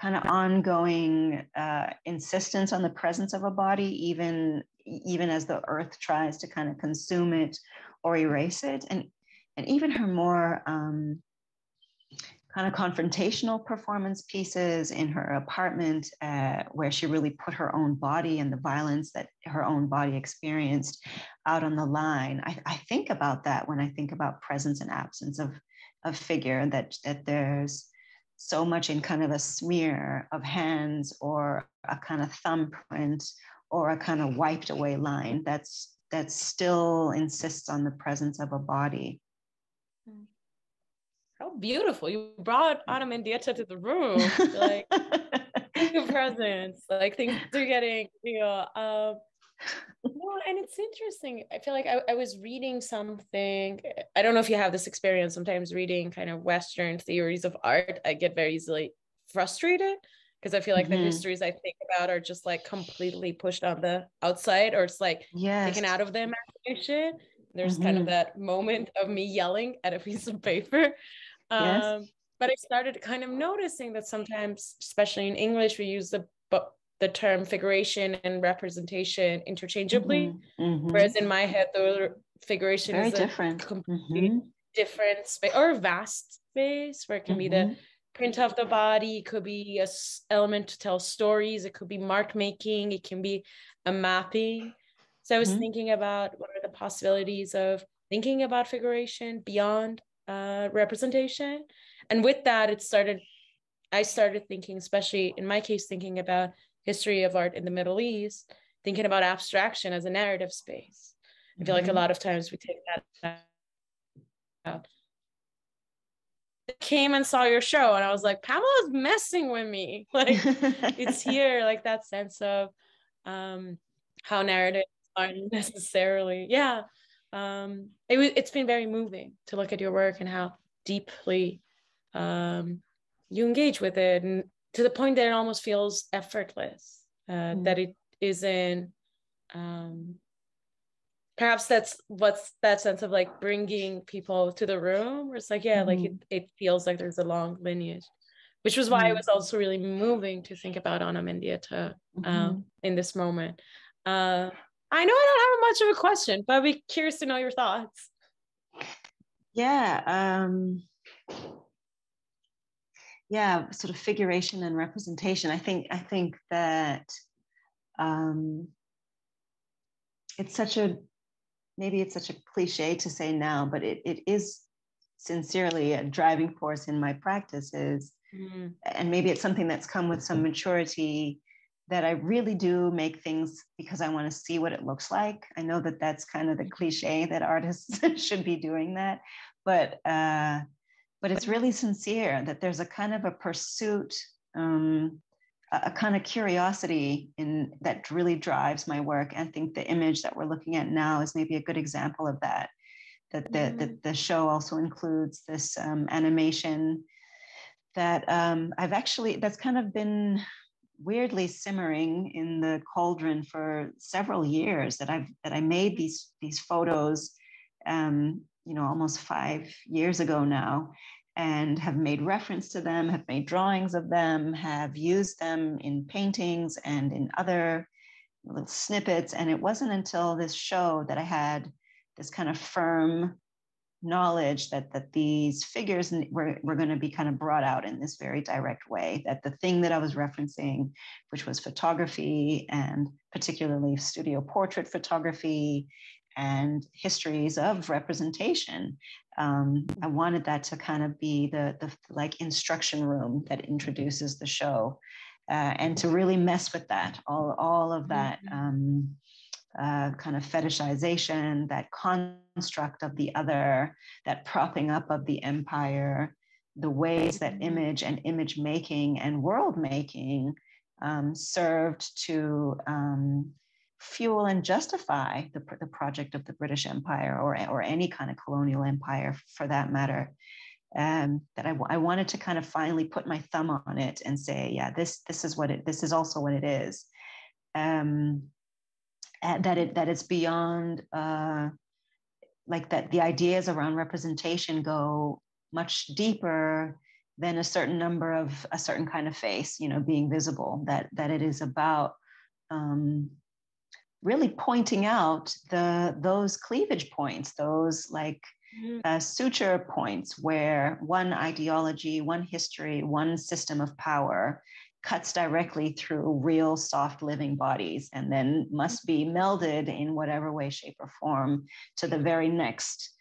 kind of ongoing uh, insistence on the presence of a body, even, even as the earth tries to kind of consume it or erase it. And, and even her more, um, kind of confrontational performance pieces in her apartment uh, where she really put her own body and the violence that her own body experienced out on the line. I, I think about that when I think about presence and absence of, of figure, that, that there's so much in kind of a smear of hands or a kind of thumbprint or a kind of wiped away line that's that still insists on the presence of a body. Mm. How beautiful. You brought Ana Mendieta to the room. Like, think of presence. Like, things are getting real. Um, well, and it's interesting. I feel like I, I was reading something. I don't know if you have this experience. Sometimes reading kind of Western theories of art, I get very easily frustrated because I feel like mm-hmm. the histories I think about are just like completely pushed on the outside, or it's like yes. taken out of the imagination. There's mm-hmm. kind of that moment of me yelling at a piece of paper. Yes. Um, but I started kind of noticing that sometimes, especially in English, we use the the term figuration and representation interchangeably. Mm-hmm. Whereas in my head, the figuration Very is different. a completely mm-hmm. different space or vast space where it can mm-hmm. be the print of the body, it could be an element to tell stories, it could be mark making, it can be a mapping. So I was mm-hmm. thinking about what are the possibilities of thinking about figuration beyond uh, representation. And with that, it started, I started thinking, especially in my case, thinking about history of art in the Middle East, thinking about abstraction as a narrative space. I feel mm-hmm. like a lot of times we take that out. I came and saw your show and I was like, Pamela's messing with me. Like it's here, like that sense of um, how narratives aren't necessarily, yeah. Um, it was, it's been very moving to look at your work and how deeply um, you engage with it, and to the point that it almost feels effortless, uh, mm. that it isn't, um, perhaps that's what's that sense of like bringing people to the room, where it's like, yeah, mm. like it, it feels like there's a long lineage, which was why mm. it was also really moving to think about Ana Mendieta um, mm-hmm. in this moment. Uh, I know I don't have much of a question, but I'd be curious to know your thoughts. Yeah. Um... Yeah, sort of figuration and representation. I think I think that um, it's such a, maybe it's such a cliche to say now, but it, it is sincerely a driving force in my practices. Mm-hmm. And maybe it's something that's come with some maturity, that I really do make things because I want to see what it looks like. I know that that's kind of the cliche that artists should be doing that, but uh, But it's really sincere, that there's a kind of a pursuit, um, a, a kind of curiosity in that really drives my work. And I think the image that we're looking at now is maybe a good example of that. That the, mm-hmm. the, the show also includes this um, animation that um, I've actually, that's kind of been weirdly simmering in the cauldron for several years. That I've that I made these these photos. Um, you know, almost five years ago now, and have made reference to them, have made drawings of them, have used them in paintings and in other little snippets. And it wasn't until this show that I had this kind of firm knowledge that, that these figures were, were going to be kind of brought out in this very direct way, that the thing that I was referencing, which was photography and particularly studio portrait photography, and histories of representation. Um, I wanted that to kind of be the, the like instruction room that introduces the show, uh, and to really mess with that, all, all of that um, uh, kind of fetishization, that construct of the other, that propping up of the empire, the ways that image and image making and world making um, served to um, fuel and justify the, the project of the British Empire, or, or any kind of colonial empire for that matter, um, that I, I wanted to kind of finally put my thumb on it and say, yeah, this, this is what it, this is also what it is. Um, and that it, that it's beyond, uh, like that the ideas around representation go much deeper than a certain number of a certain kind of face, you know, being visible, that, that it is about, um, really pointing out the those cleavage points, those like mm-hmm. uh, suture points where one ideology, one history, one system of power cuts directly through real soft living bodies and then must be melded in whatever way, shape or form to the very next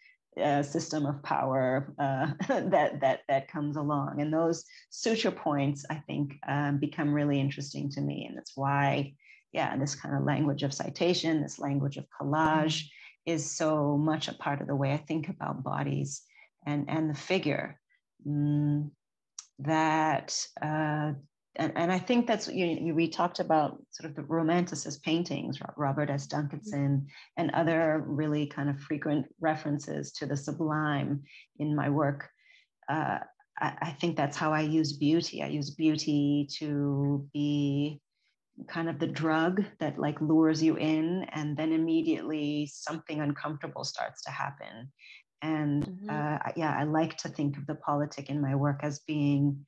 uh, system of power uh, that, that, that comes along. And those suture points, I think, um, become really interesting to me. And that's why Yeah, this kind of language of citation, this language of collage is so much a part of the way I think about bodies and, and the figure. Mm, that, uh, and, and I think that's, you, you, we talked about sort of the Romanticist paintings, Robert S. Duncanson, and other really kind of frequent references to the sublime in my work. Uh, I, I think that's how I use beauty. I use beauty to be kind of the drug that like lures you in, and then immediately something uncomfortable starts to happen. And mm-hmm. uh, yeah, I like to think of the politic in my work as being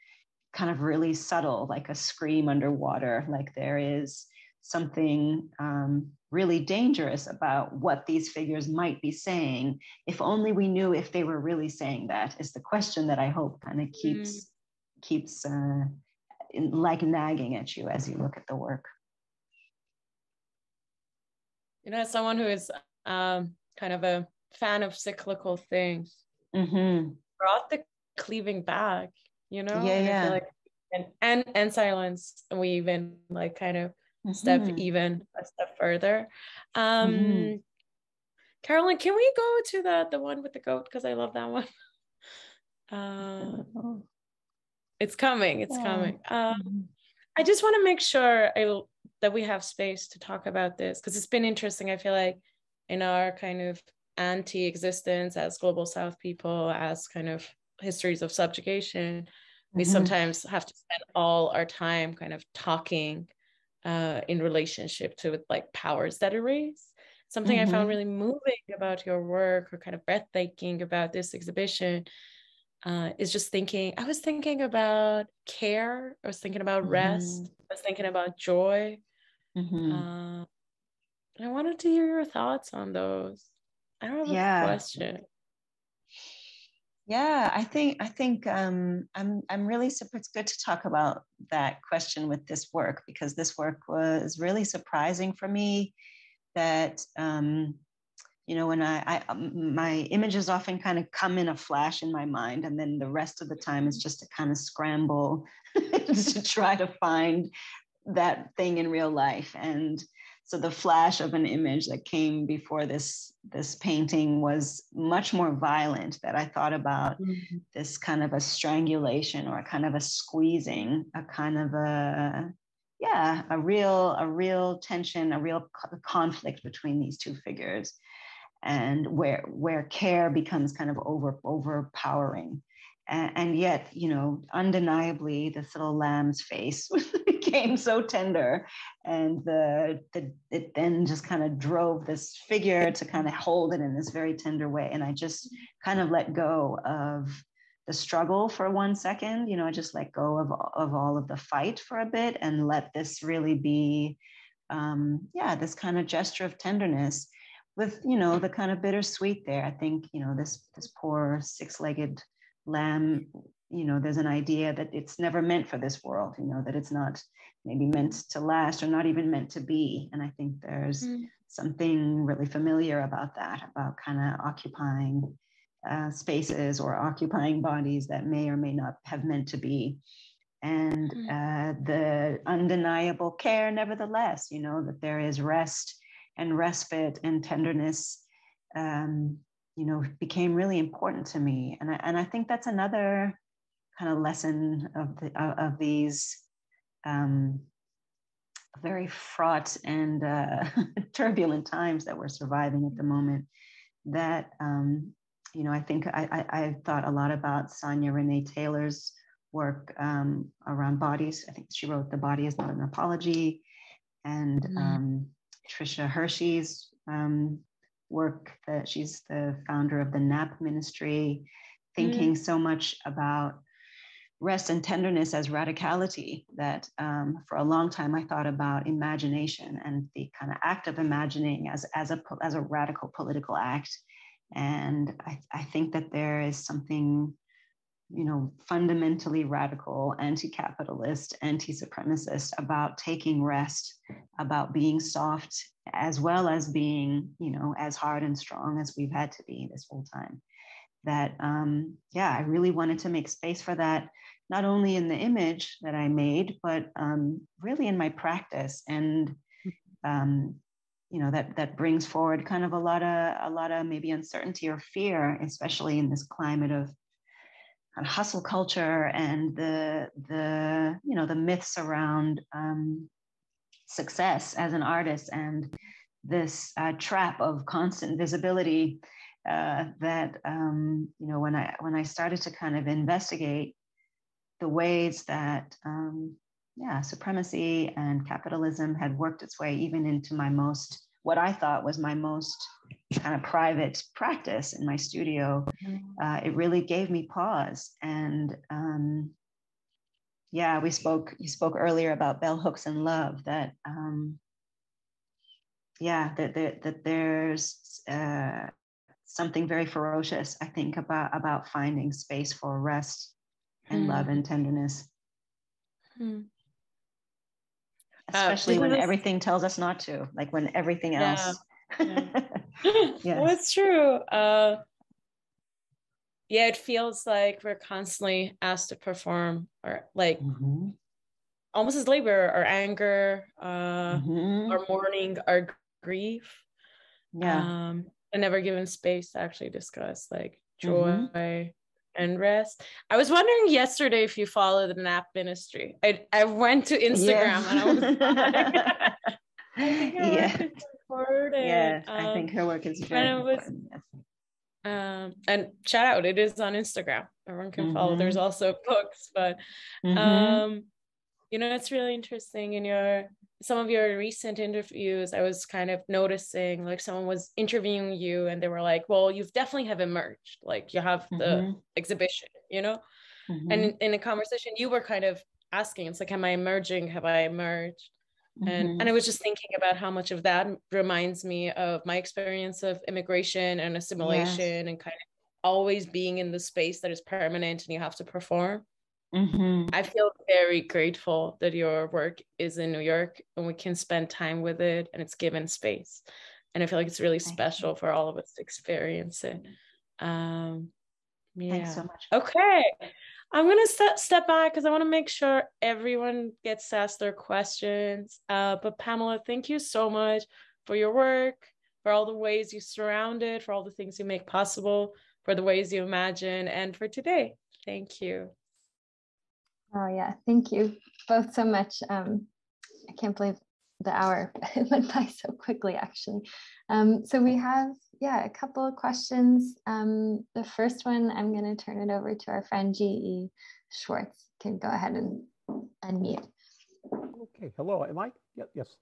kind of really subtle, like a scream underwater, like there is something um, really dangerous about what these figures might be saying. If only we knew if they were really saying that, is the question that I hope kind of keeps, mm-hmm. keeps uh, in, like nagging at you as you look at the work. You know, as someone who is um, kind of a fan of cyclical things, mm-hmm. brought the cleaving back, you know, yeah, and yeah. I feel like, and, and and silence, we even like kind of mm-hmm. step even a step further. Um, mm-hmm. Carolyn, can we go to the the one with the goat, because I love that one. Uh, it's coming, it's yeah. coming. Um, I just want to make sure I, that we have space to talk about this, because it's been interesting. I feel like in our kind of anti-existence as global South people, as kind of histories of subjugation, we mm-hmm. sometimes have to spend all our time kind of talking uh, in relationship to with like powers that erase. Something mm-hmm. I found really moving about your work, or kind of breathtaking about this exhibition, uh, is just thinking, I was thinking about care, I was thinking about mm-hmm. rest, I was thinking about joy. Mm-hmm. Uh, and I wanted to hear your thoughts on those. I don't have yeah. a question. Yeah, I think I think um, I'm I'm really super. It's good to talk about that question with this work, because this work was really surprising for me. That um, you know, when I, I my images often kind of come in a flash in my mind, and then the rest of the time is just to kind of scramble to try to find that thing in real life. And so the flash of an image that came before this, this painting was much more violent, that I thought about mm-hmm. this kind of a strangulation, or a kind of a squeezing, a kind of a, yeah, a real, a real tension, a real co- conflict between these two figures, and where, where care becomes kind of over, overpowering. And, and yet, you know, undeniably, this little lamb's face became so tender, and the, the it then just kind of drove this figure to kind of hold it in this very tender way. And I just kind of let go of the struggle for one second, you know, I just let go of, of all of the fight for a bit, and let this really be, um, yeah, this kind of gesture of tenderness, with, you know, the kind of bittersweet there. I think, you know, this this poor six-legged lamb, you know, there's an idea that it's never meant for this world, you know, that it's not maybe meant to last, or not even meant to be. And I think there's mm. something really familiar about that, about kind of occupying uh, spaces, or occupying bodies that may or may not have meant to be. And mm. uh, the undeniable care, nevertheless, you know, that there is rest and respite and tenderness, um, you know, became really important to me. And I, and I think that's another kind of lesson of the, of, of these um, very fraught and uh, turbulent times that we're surviving at the moment, that, um, you know, I think I, I, I thought a lot about Sanya Renee Taylor's work um, around bodies. I think she wrote The Body Is Not an Apology, and mm-hmm. um, Tricia Hershey's um, work, that she's the founder of the N A P ministry, thinking mm. so much about rest and tenderness as radicality, that um, for a long time I thought about imagination and the kind of act of imagining as, as, a, as a radical political act. And I, I think that there is something, you know, fundamentally radical, anti-capitalist, anti-supremacist about taking rest, about being soft, as well as being, you know, as hard and strong as we've had to be this whole time. That, um, yeah, I really wanted to make space for that, not only in the image that I made, but um, really in my practice. And, um, you know, that that brings forward kind of a lot of, a lot of maybe uncertainty or fear, especially in this climate of and hustle culture, and the the you know the myths around um, success as an artist, and this uh, trap of constant visibility. Uh, that um, you know, when I when I started to kind of investigate the ways that um, yeah, supremacy and capitalism had worked its way even into my most, what I thought was my most kind of private practice in my studio. Uh, it really gave me pause. And um, yeah, we spoke, you spoke earlier about bell hooks and love, that, um, yeah, that, that, that there's uh, something very ferocious, I think, about, about finding space for rest and mm. love and tenderness. Mm. Especially uh, when was... everything tells us not to, like when everything else. Yeah. Yeah. Yes. Well, it's true. Uh, yeah, it feels like we're constantly asked to perform, or like mm-hmm. almost as labor, our anger, uh, mm-hmm. our mourning, our grief. Yeah. Um, and never given space to actually discuss like joy. Mm-hmm. And rest. I was wondering yesterday if you follow the N A P ministry. I I went to Instagram yeah. and I was like, I think her yeah. work is important. Yeah, um, I think her work is very and it important. Was, um, and shout out, it is on Instagram. Everyone can mm-hmm. follow. There's also books, but mm-hmm. um, you know, it's really interesting. In your some of your recent interviews, I was kind of noticing like someone was interviewing you and they were like, well, you've definitely have emerged, like you have the mm-hmm. exhibition, you know, mm-hmm. and in, in a conversation you were kind of asking, it's like, am I emerging? Have I emerged? Mm-hmm. And, and I was just thinking about how much of that reminds me of my experience of immigration and assimilation yeah. and kind of always being in the space that is permanent and you have to perform. Mm-hmm. I feel very grateful that your work is in New York and we can spend time with it and it's given space. And I feel like it's really special for all of us to experience it. Um, yeah. Thanks so much. Okay. I'm going to st- step back because I want to make sure everyone gets asked their questions. Uh, but Pamela, thank you so much for your work, for all the ways you surround it, for all the things you make possible, for the ways you imagine, and for today. Thank you. Oh yeah, thank you both so much. Um, I can't believe the hour, but it went by so quickly actually. Um, so we have, yeah, a couple of questions. Um, the first one, I'm gonna turn it over to our friend G E Schwartz. Can go ahead and unmute. Okay, hello, am I? Yep, yes.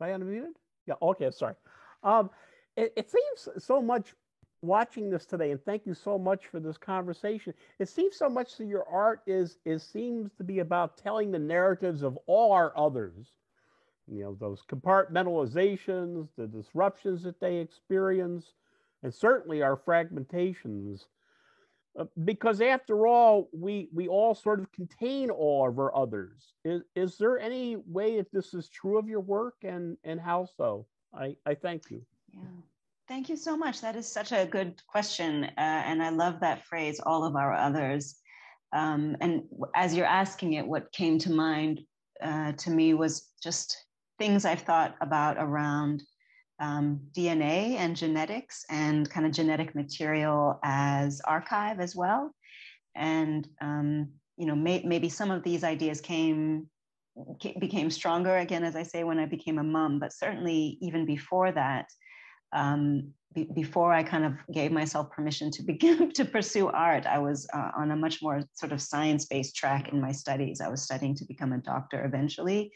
Am I unmuted? Yeah, okay, sorry. Um, it, it seems so much watching this today, and thank you so much for this conversation. It seems so much that your art is is seems to be about telling the narratives of all our others, you know, those compartmentalizations, the disruptions that they experience, and certainly our fragmentations, uh, because after all, we we all sort of contain all of our others. Is, is there any way that this is true of your work, and and how so? I I thank you. Yeah. Thank you so much. That is such a good question. Uh, and I love that phrase, all of our others. Um, and as you're asking it, what came to mind uh, to me was just things I've thought about around um, D N A and genetics and kind of genetic material as archive as well. And, um, you know, may, maybe some of these ideas came, became stronger again, as I say, when I became a mom, but certainly even before that, Um, be- before I kind of gave myself permission to begin to pursue art, I was uh, on a much more sort of science-based track in my studies. I was studying to become a doctor eventually.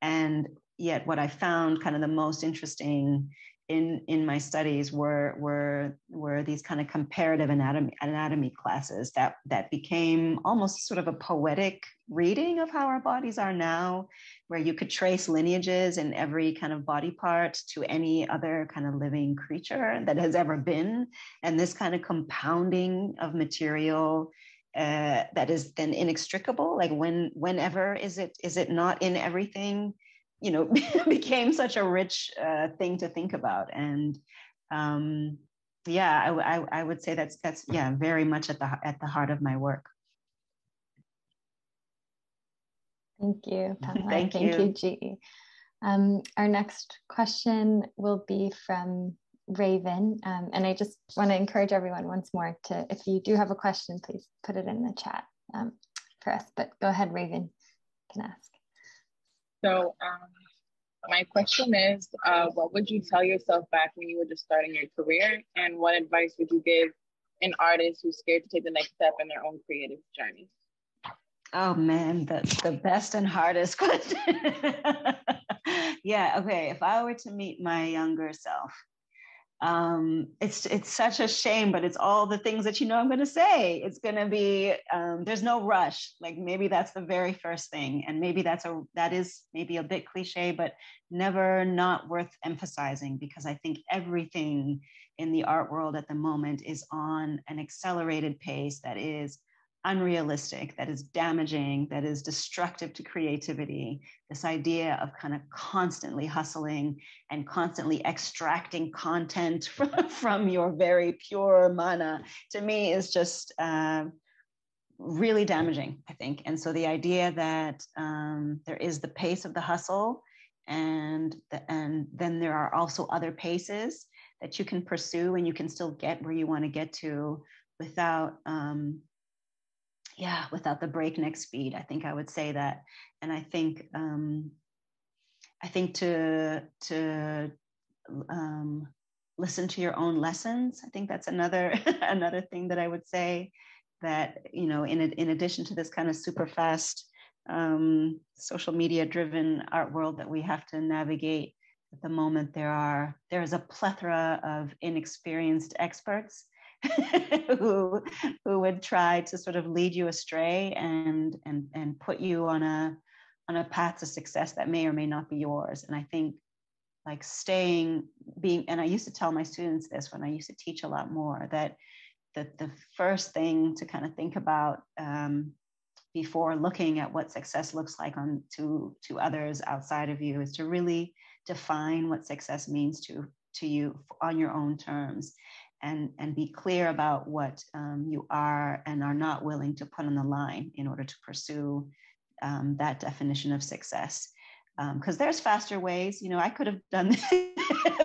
And yet what I found kind of the most interesting in, in my studies were, were, were these kind of comparative anatomy, anatomy classes that, that became almost sort of a poetic reading of how our bodies are now, where you could trace lineages in every kind of body part to any other kind of living creature that has ever been. And this kind of compounding of material uh, that is then inextricable, like when, whenever is it, is it not in everything, you know, became such a rich uh, thing to think about. And um, yeah, I, I, I would say that's, that's yeah, very much at the, at the heart of my work. Thank you, Pamela. Thank, Thank you, G. Um, our next question will be from Raven. Um, and I just want to encourage everyone once more to, if you do have a question, please put it in the chat um, for us. But go ahead, Raven, you can ask. So um, my question is, uh, what would you tell yourself back when you were just starting your career? And what advice would you give an artist who's scared to take the next step in their own creative journey? Oh man, the, the best and hardest question. Yeah, okay, if I were to meet my younger self, um, it's it's such a shame, but it's all the things that you know I'm gonna say. It's gonna be, um, there's no rush. Like maybe that's the very first thing. And maybe that's a, that is maybe a bit cliche, but never not worth emphasizing, because I think everything in the art world at the moment is on an accelerated pace that is unrealistic, that is damaging, that is destructive to creativity. This idea of kind of constantly hustling and constantly extracting content from, from your very pure mana, to me is just uh, really damaging, I think. And so the idea that um, there is the pace of the hustle, and the, and then there are also other paces that you can pursue, and you can still get where you want to get to without um, Yeah, without the breakneck speed. I think I would say that, and I think um, I think to to um, listen to your own lessons. I think that's another another thing that I would say, that you know, in in addition to this kind of super fast um, social media driven art world that we have to navigate at the moment, there are there is a plethora of inexperienced experts who who would try to sort of lead you astray and and and put you on a on a path to success that may or may not be yours. And I think like staying being and I used to tell my students this when I used to teach a lot more, that that the first thing to kind of think about um, before looking at what success looks like on to to others outside of you is to really define what success means to to you on your own terms. And, and be clear about what um, you are and are not willing to put on the line in order to pursue um, that definition of success. Because um, there's faster ways, you know, I could have done this.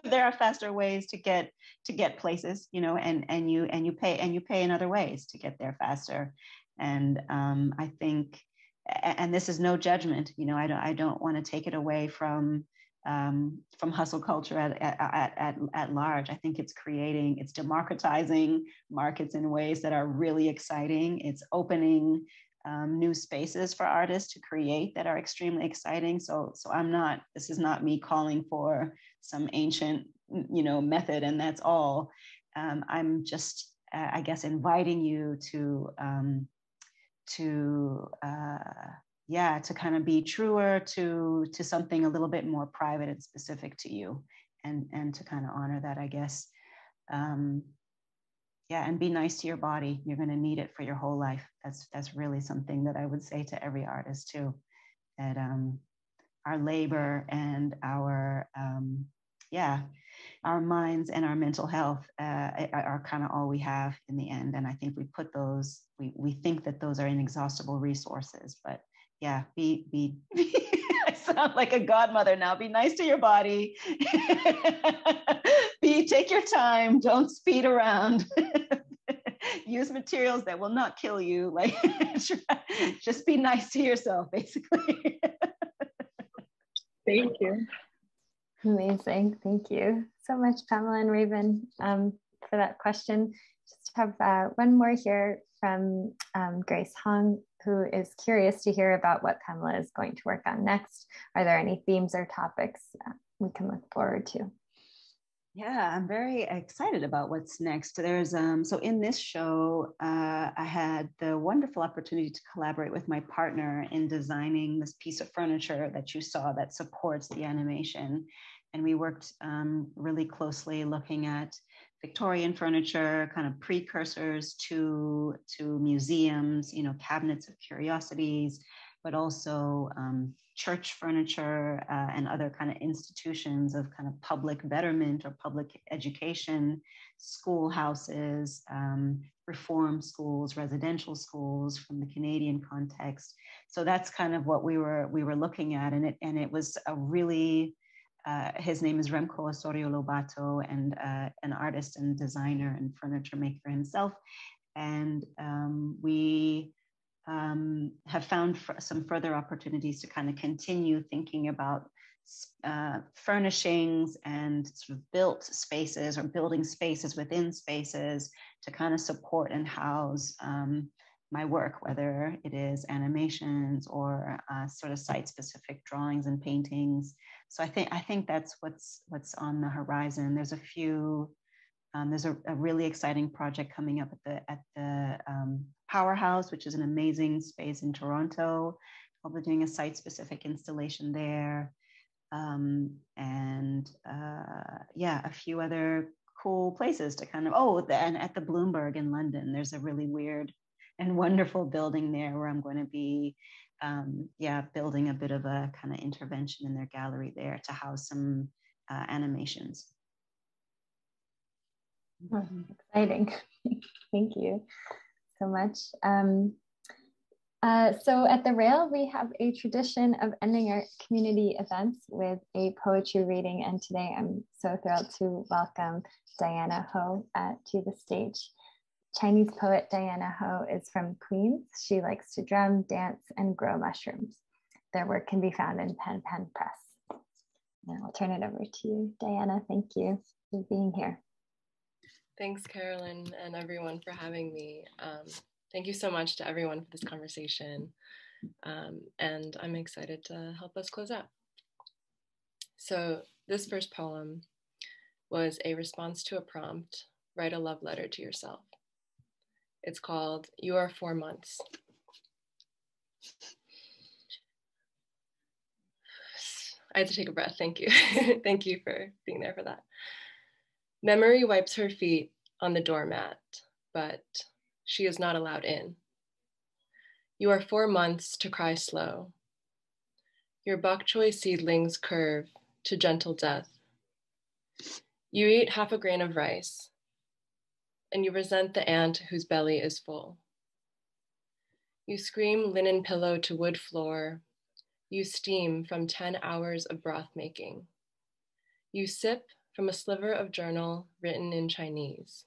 There are faster ways to get to get places, you know, and and you and you pay and you pay in other ways to get there faster. And um, I think, and this is no judgment, you know, I don't I don't want to take it away from. Um, from hustle culture at, at, at, at large. I think it's creating, it's democratizing markets in ways that are really exciting. It's opening um, new spaces for artists to create that are extremely exciting. So, so I'm not, this is not me calling for some ancient, you know, method and that's all. Um, I'm just, uh, I guess, inviting you to, um, to, uh, yeah, to kind of be truer to to something a little bit more private and specific to you, and and to kind of honor that, I guess. Um, yeah, and be nice to your body. You're going to need it for your whole life. That's that's really something that I would say to every artist too. That um, our labor and our um, yeah, our minds and our mental health uh, are kind of all we have in the end. And I think we put those. We we think that those are inexhaustible resources, but yeah, be, be, be, I sound like a godmother now. Be nice to your body. be, take your time. Don't speed around. Use materials that will not kill you. Like, try, just be nice to yourself, basically. Thank you. Amazing. Thank you so much, Pamela and Raven, um, for that question. Just have uh, one more here from um, Grace Hong, who is curious to hear about what Pamela is going to work on next. Are there any themes or topics we can look forward to? Yeah, I'm very excited about what's next. There's um, so in this show, uh, I had the wonderful opportunity to collaborate with my partner in designing this piece of furniture that you saw that supports the animation. And we worked um, really closely looking at Victorian furniture, kind of precursors to, to museums, you know, cabinets of curiosities, but also um, church furniture uh, and other kind of institutions of kind of public betterment or public education, schoolhouses, um, reform schools, residential schools from the Canadian context. So that's kind of what we were we were looking at, and it and it was a really Uh, his name is Remco Osorio Lobato, and uh, an artist and designer and furniture maker himself. And um, we um, have found some further opportunities to kind of continue thinking about uh, furnishings and sort of built spaces or building spaces within spaces to kind of support and house um, my work, whether it is animations or uh, sort of site-specific drawings and paintings. So I think I think that's what's what's on the horizon. There's a few. Um, there's a, a really exciting project coming up at the at the um, Powerhouse, which is an amazing space in Toronto. I'll be doing a site-specific installation there, um, and uh, yeah, a few other cool places to kind of. Oh, the, and at the Bloomberg in London, there's a really weird and wonderful building there where I'm going to be, um, yeah, building a bit of a kind of intervention in their gallery there to house some uh, animations. Oh, exciting. Thank you so much. Um, uh, so at the Rail, we have a tradition of ending our community events with a poetry reading. And today I'm so thrilled to welcome Diana Ho uh, to the stage. Chinese poet Diana Ho is from Queens. She likes to drum, dance, and grow mushrooms. Their work can be found in Pen Pen Press. And I'll turn it over to you, Diana. Thank you for being here. Thanks, Carolyn, and everyone for having me. Um, thank you so much to everyone for this conversation. Um, and I'm excited to help us close out. So this first poem was a response to a prompt, write a love letter to yourself. It's called, You Are Four Months. I had to take a breath, thank you. Thank you for being there for that. Memory wipes her feet on the doormat, but she is not allowed in. You are four months to cry slow. Your bok choy seedlings curve to gentle death. You eat half a grain of rice, and you resent the ant whose belly is full. You scream linen pillow to wood floor. You steam from ten hours of broth making. You sip from a sliver of journal written in Chinese.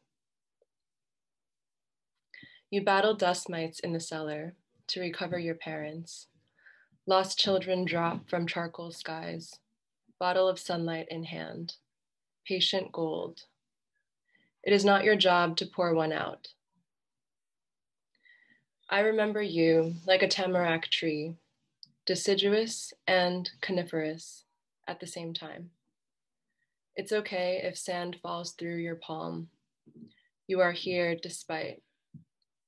You battle dust mites in the cellar to recover your parents. Lost children drop from charcoal skies. Bottle of sunlight in hand. Patient gold. It is not your job to pour one out. I remember you like a tamarack tree, deciduous and coniferous at the same time. It's okay if sand falls through your palm. You are here despite.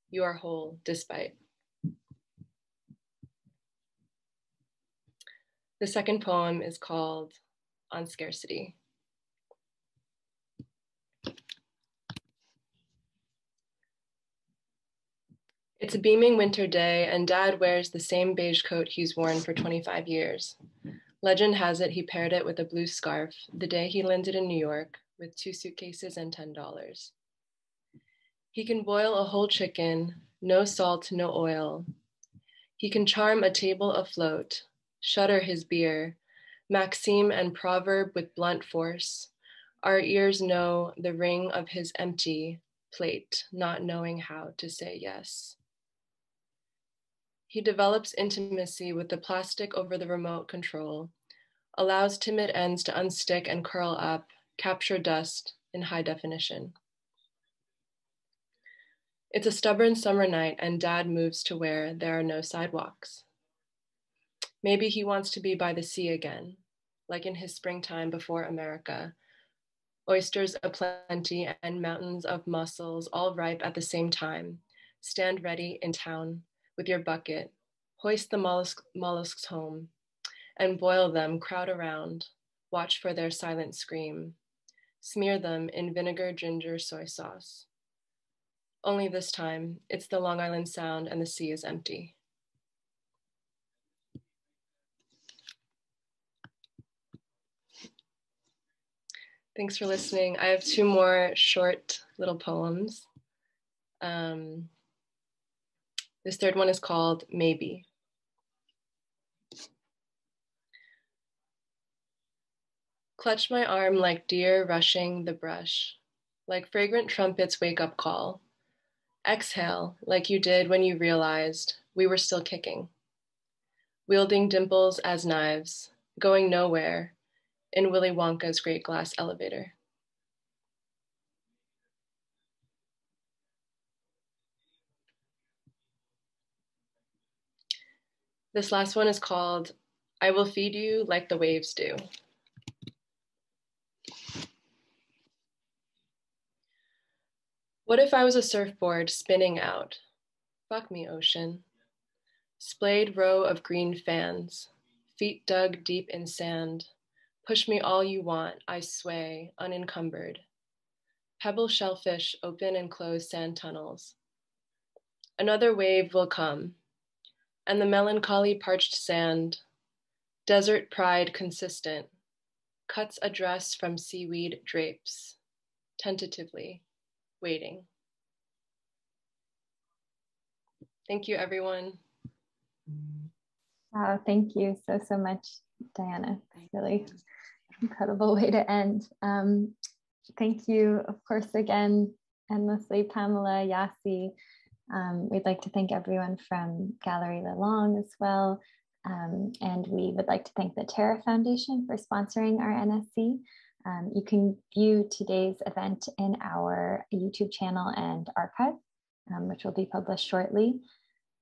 You are whole despite. The second poem is called On Scarcity. It's a beaming winter day, and Dad wears the same beige coat he's worn for twenty-five years. Legend has it he paired it with a blue scarf the day he landed in New York with two suitcases and ten dollars. He can boil a whole chicken, no salt, no oil. He can charm a table afloat, shudder his beer, maxim and proverb with blunt force. Our ears know the ring of his empty plate, not knowing how to say yes. He develops intimacy with the plastic over the remote control, allows timid ends to unstick and curl up, capture dust in high definition. It's a stubborn summer night, and Dad moves to where there are no sidewalks. Maybe he wants to be by the sea again, like in his springtime before America, oysters aplenty and mountains of mussels all ripe at the same time, stand ready in town with your bucket, hoist the mollusk, mollusks home, and boil them, crowd around, watch for their silent scream, smear them in vinegar, ginger, soy sauce. Only this time, it's the Long Island Sound and the sea is empty. Thanks for listening. I have two more short little poems. Um, This third one is called Maybe. Clutch my arm like deer rushing the brush, like fragrant trumpets wake-up call. Exhale like you did when you realized we were still kicking. Wielding dimples as knives, going nowhere in Willy Wonka's great glass elevator. This last one is called, I Will Feed You Like the Waves Do. What if I was a surfboard spinning out? Fuck me, ocean. Splayed row of green fans, feet dug deep in sand. Push me all you want, I sway, unencumbered. Pebble shellfish open and close sand tunnels. Another wave will come, and the melancholy parched sand, desert pride consistent, cuts a dress from seaweed drapes, tentatively waiting. Thank you, everyone. Wow, thank you so, so much, Diana. Really incredible way to end. Um, thank you, of course, again, endlessly, Pamela, Yasi. Um, we'd like to thank everyone from Galerie Lelong as well. Um, and we would like to thank the Terra Foundation for sponsoring our N S C. Um, you can view today's event in our YouTube channel and archive, um, which will be published shortly.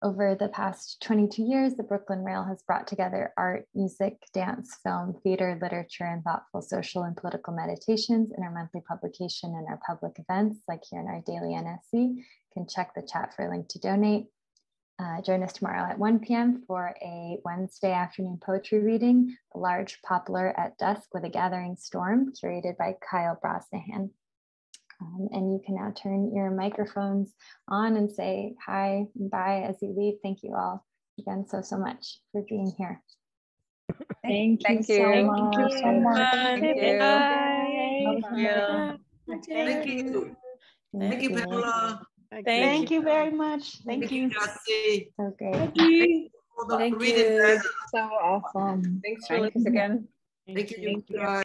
Over the past twenty-two years, the Brooklyn Rail has brought together art, music, dance, film, theater, literature, and thoughtful social and political meditations in our monthly publication and our public events, like here in our daily N S C. You can check the chat for a link to donate. Uh, join us tomorrow at one p m for a Wednesday afternoon poetry reading, A Large Poplar at Dusk with a Gathering Storm, curated by Kyle Brosnahan. Um, and you can now turn your microphones on and say hi and bye as you leave. Thank you all again so, so much for being here. Thank, thank you, you so much. Thank you so much. Thank you. Bye. Bye. Thank you. Thank you, Pamela. Thank, thank you very much. Thank, thank you. you. So great. Thank you. Thank you. So awesome. Thanks for listening again. Thank you. Thank you.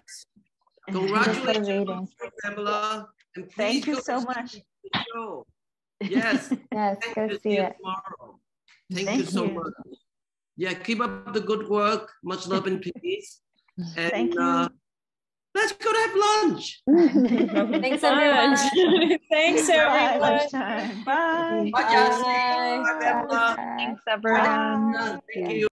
Congratulations, Pamela. And thank you so much. Yes. Yes, go see it tomorrow. Thank you so much. Yeah, keep up the good work. Much love and peace. And thank you. Uh, let's go to have lunch. Thanks, everyone. Thanks, everyone. Bye. Bye. Bye. Bye. Bye. Bye. Bye. Thanks, everyone. Thank you.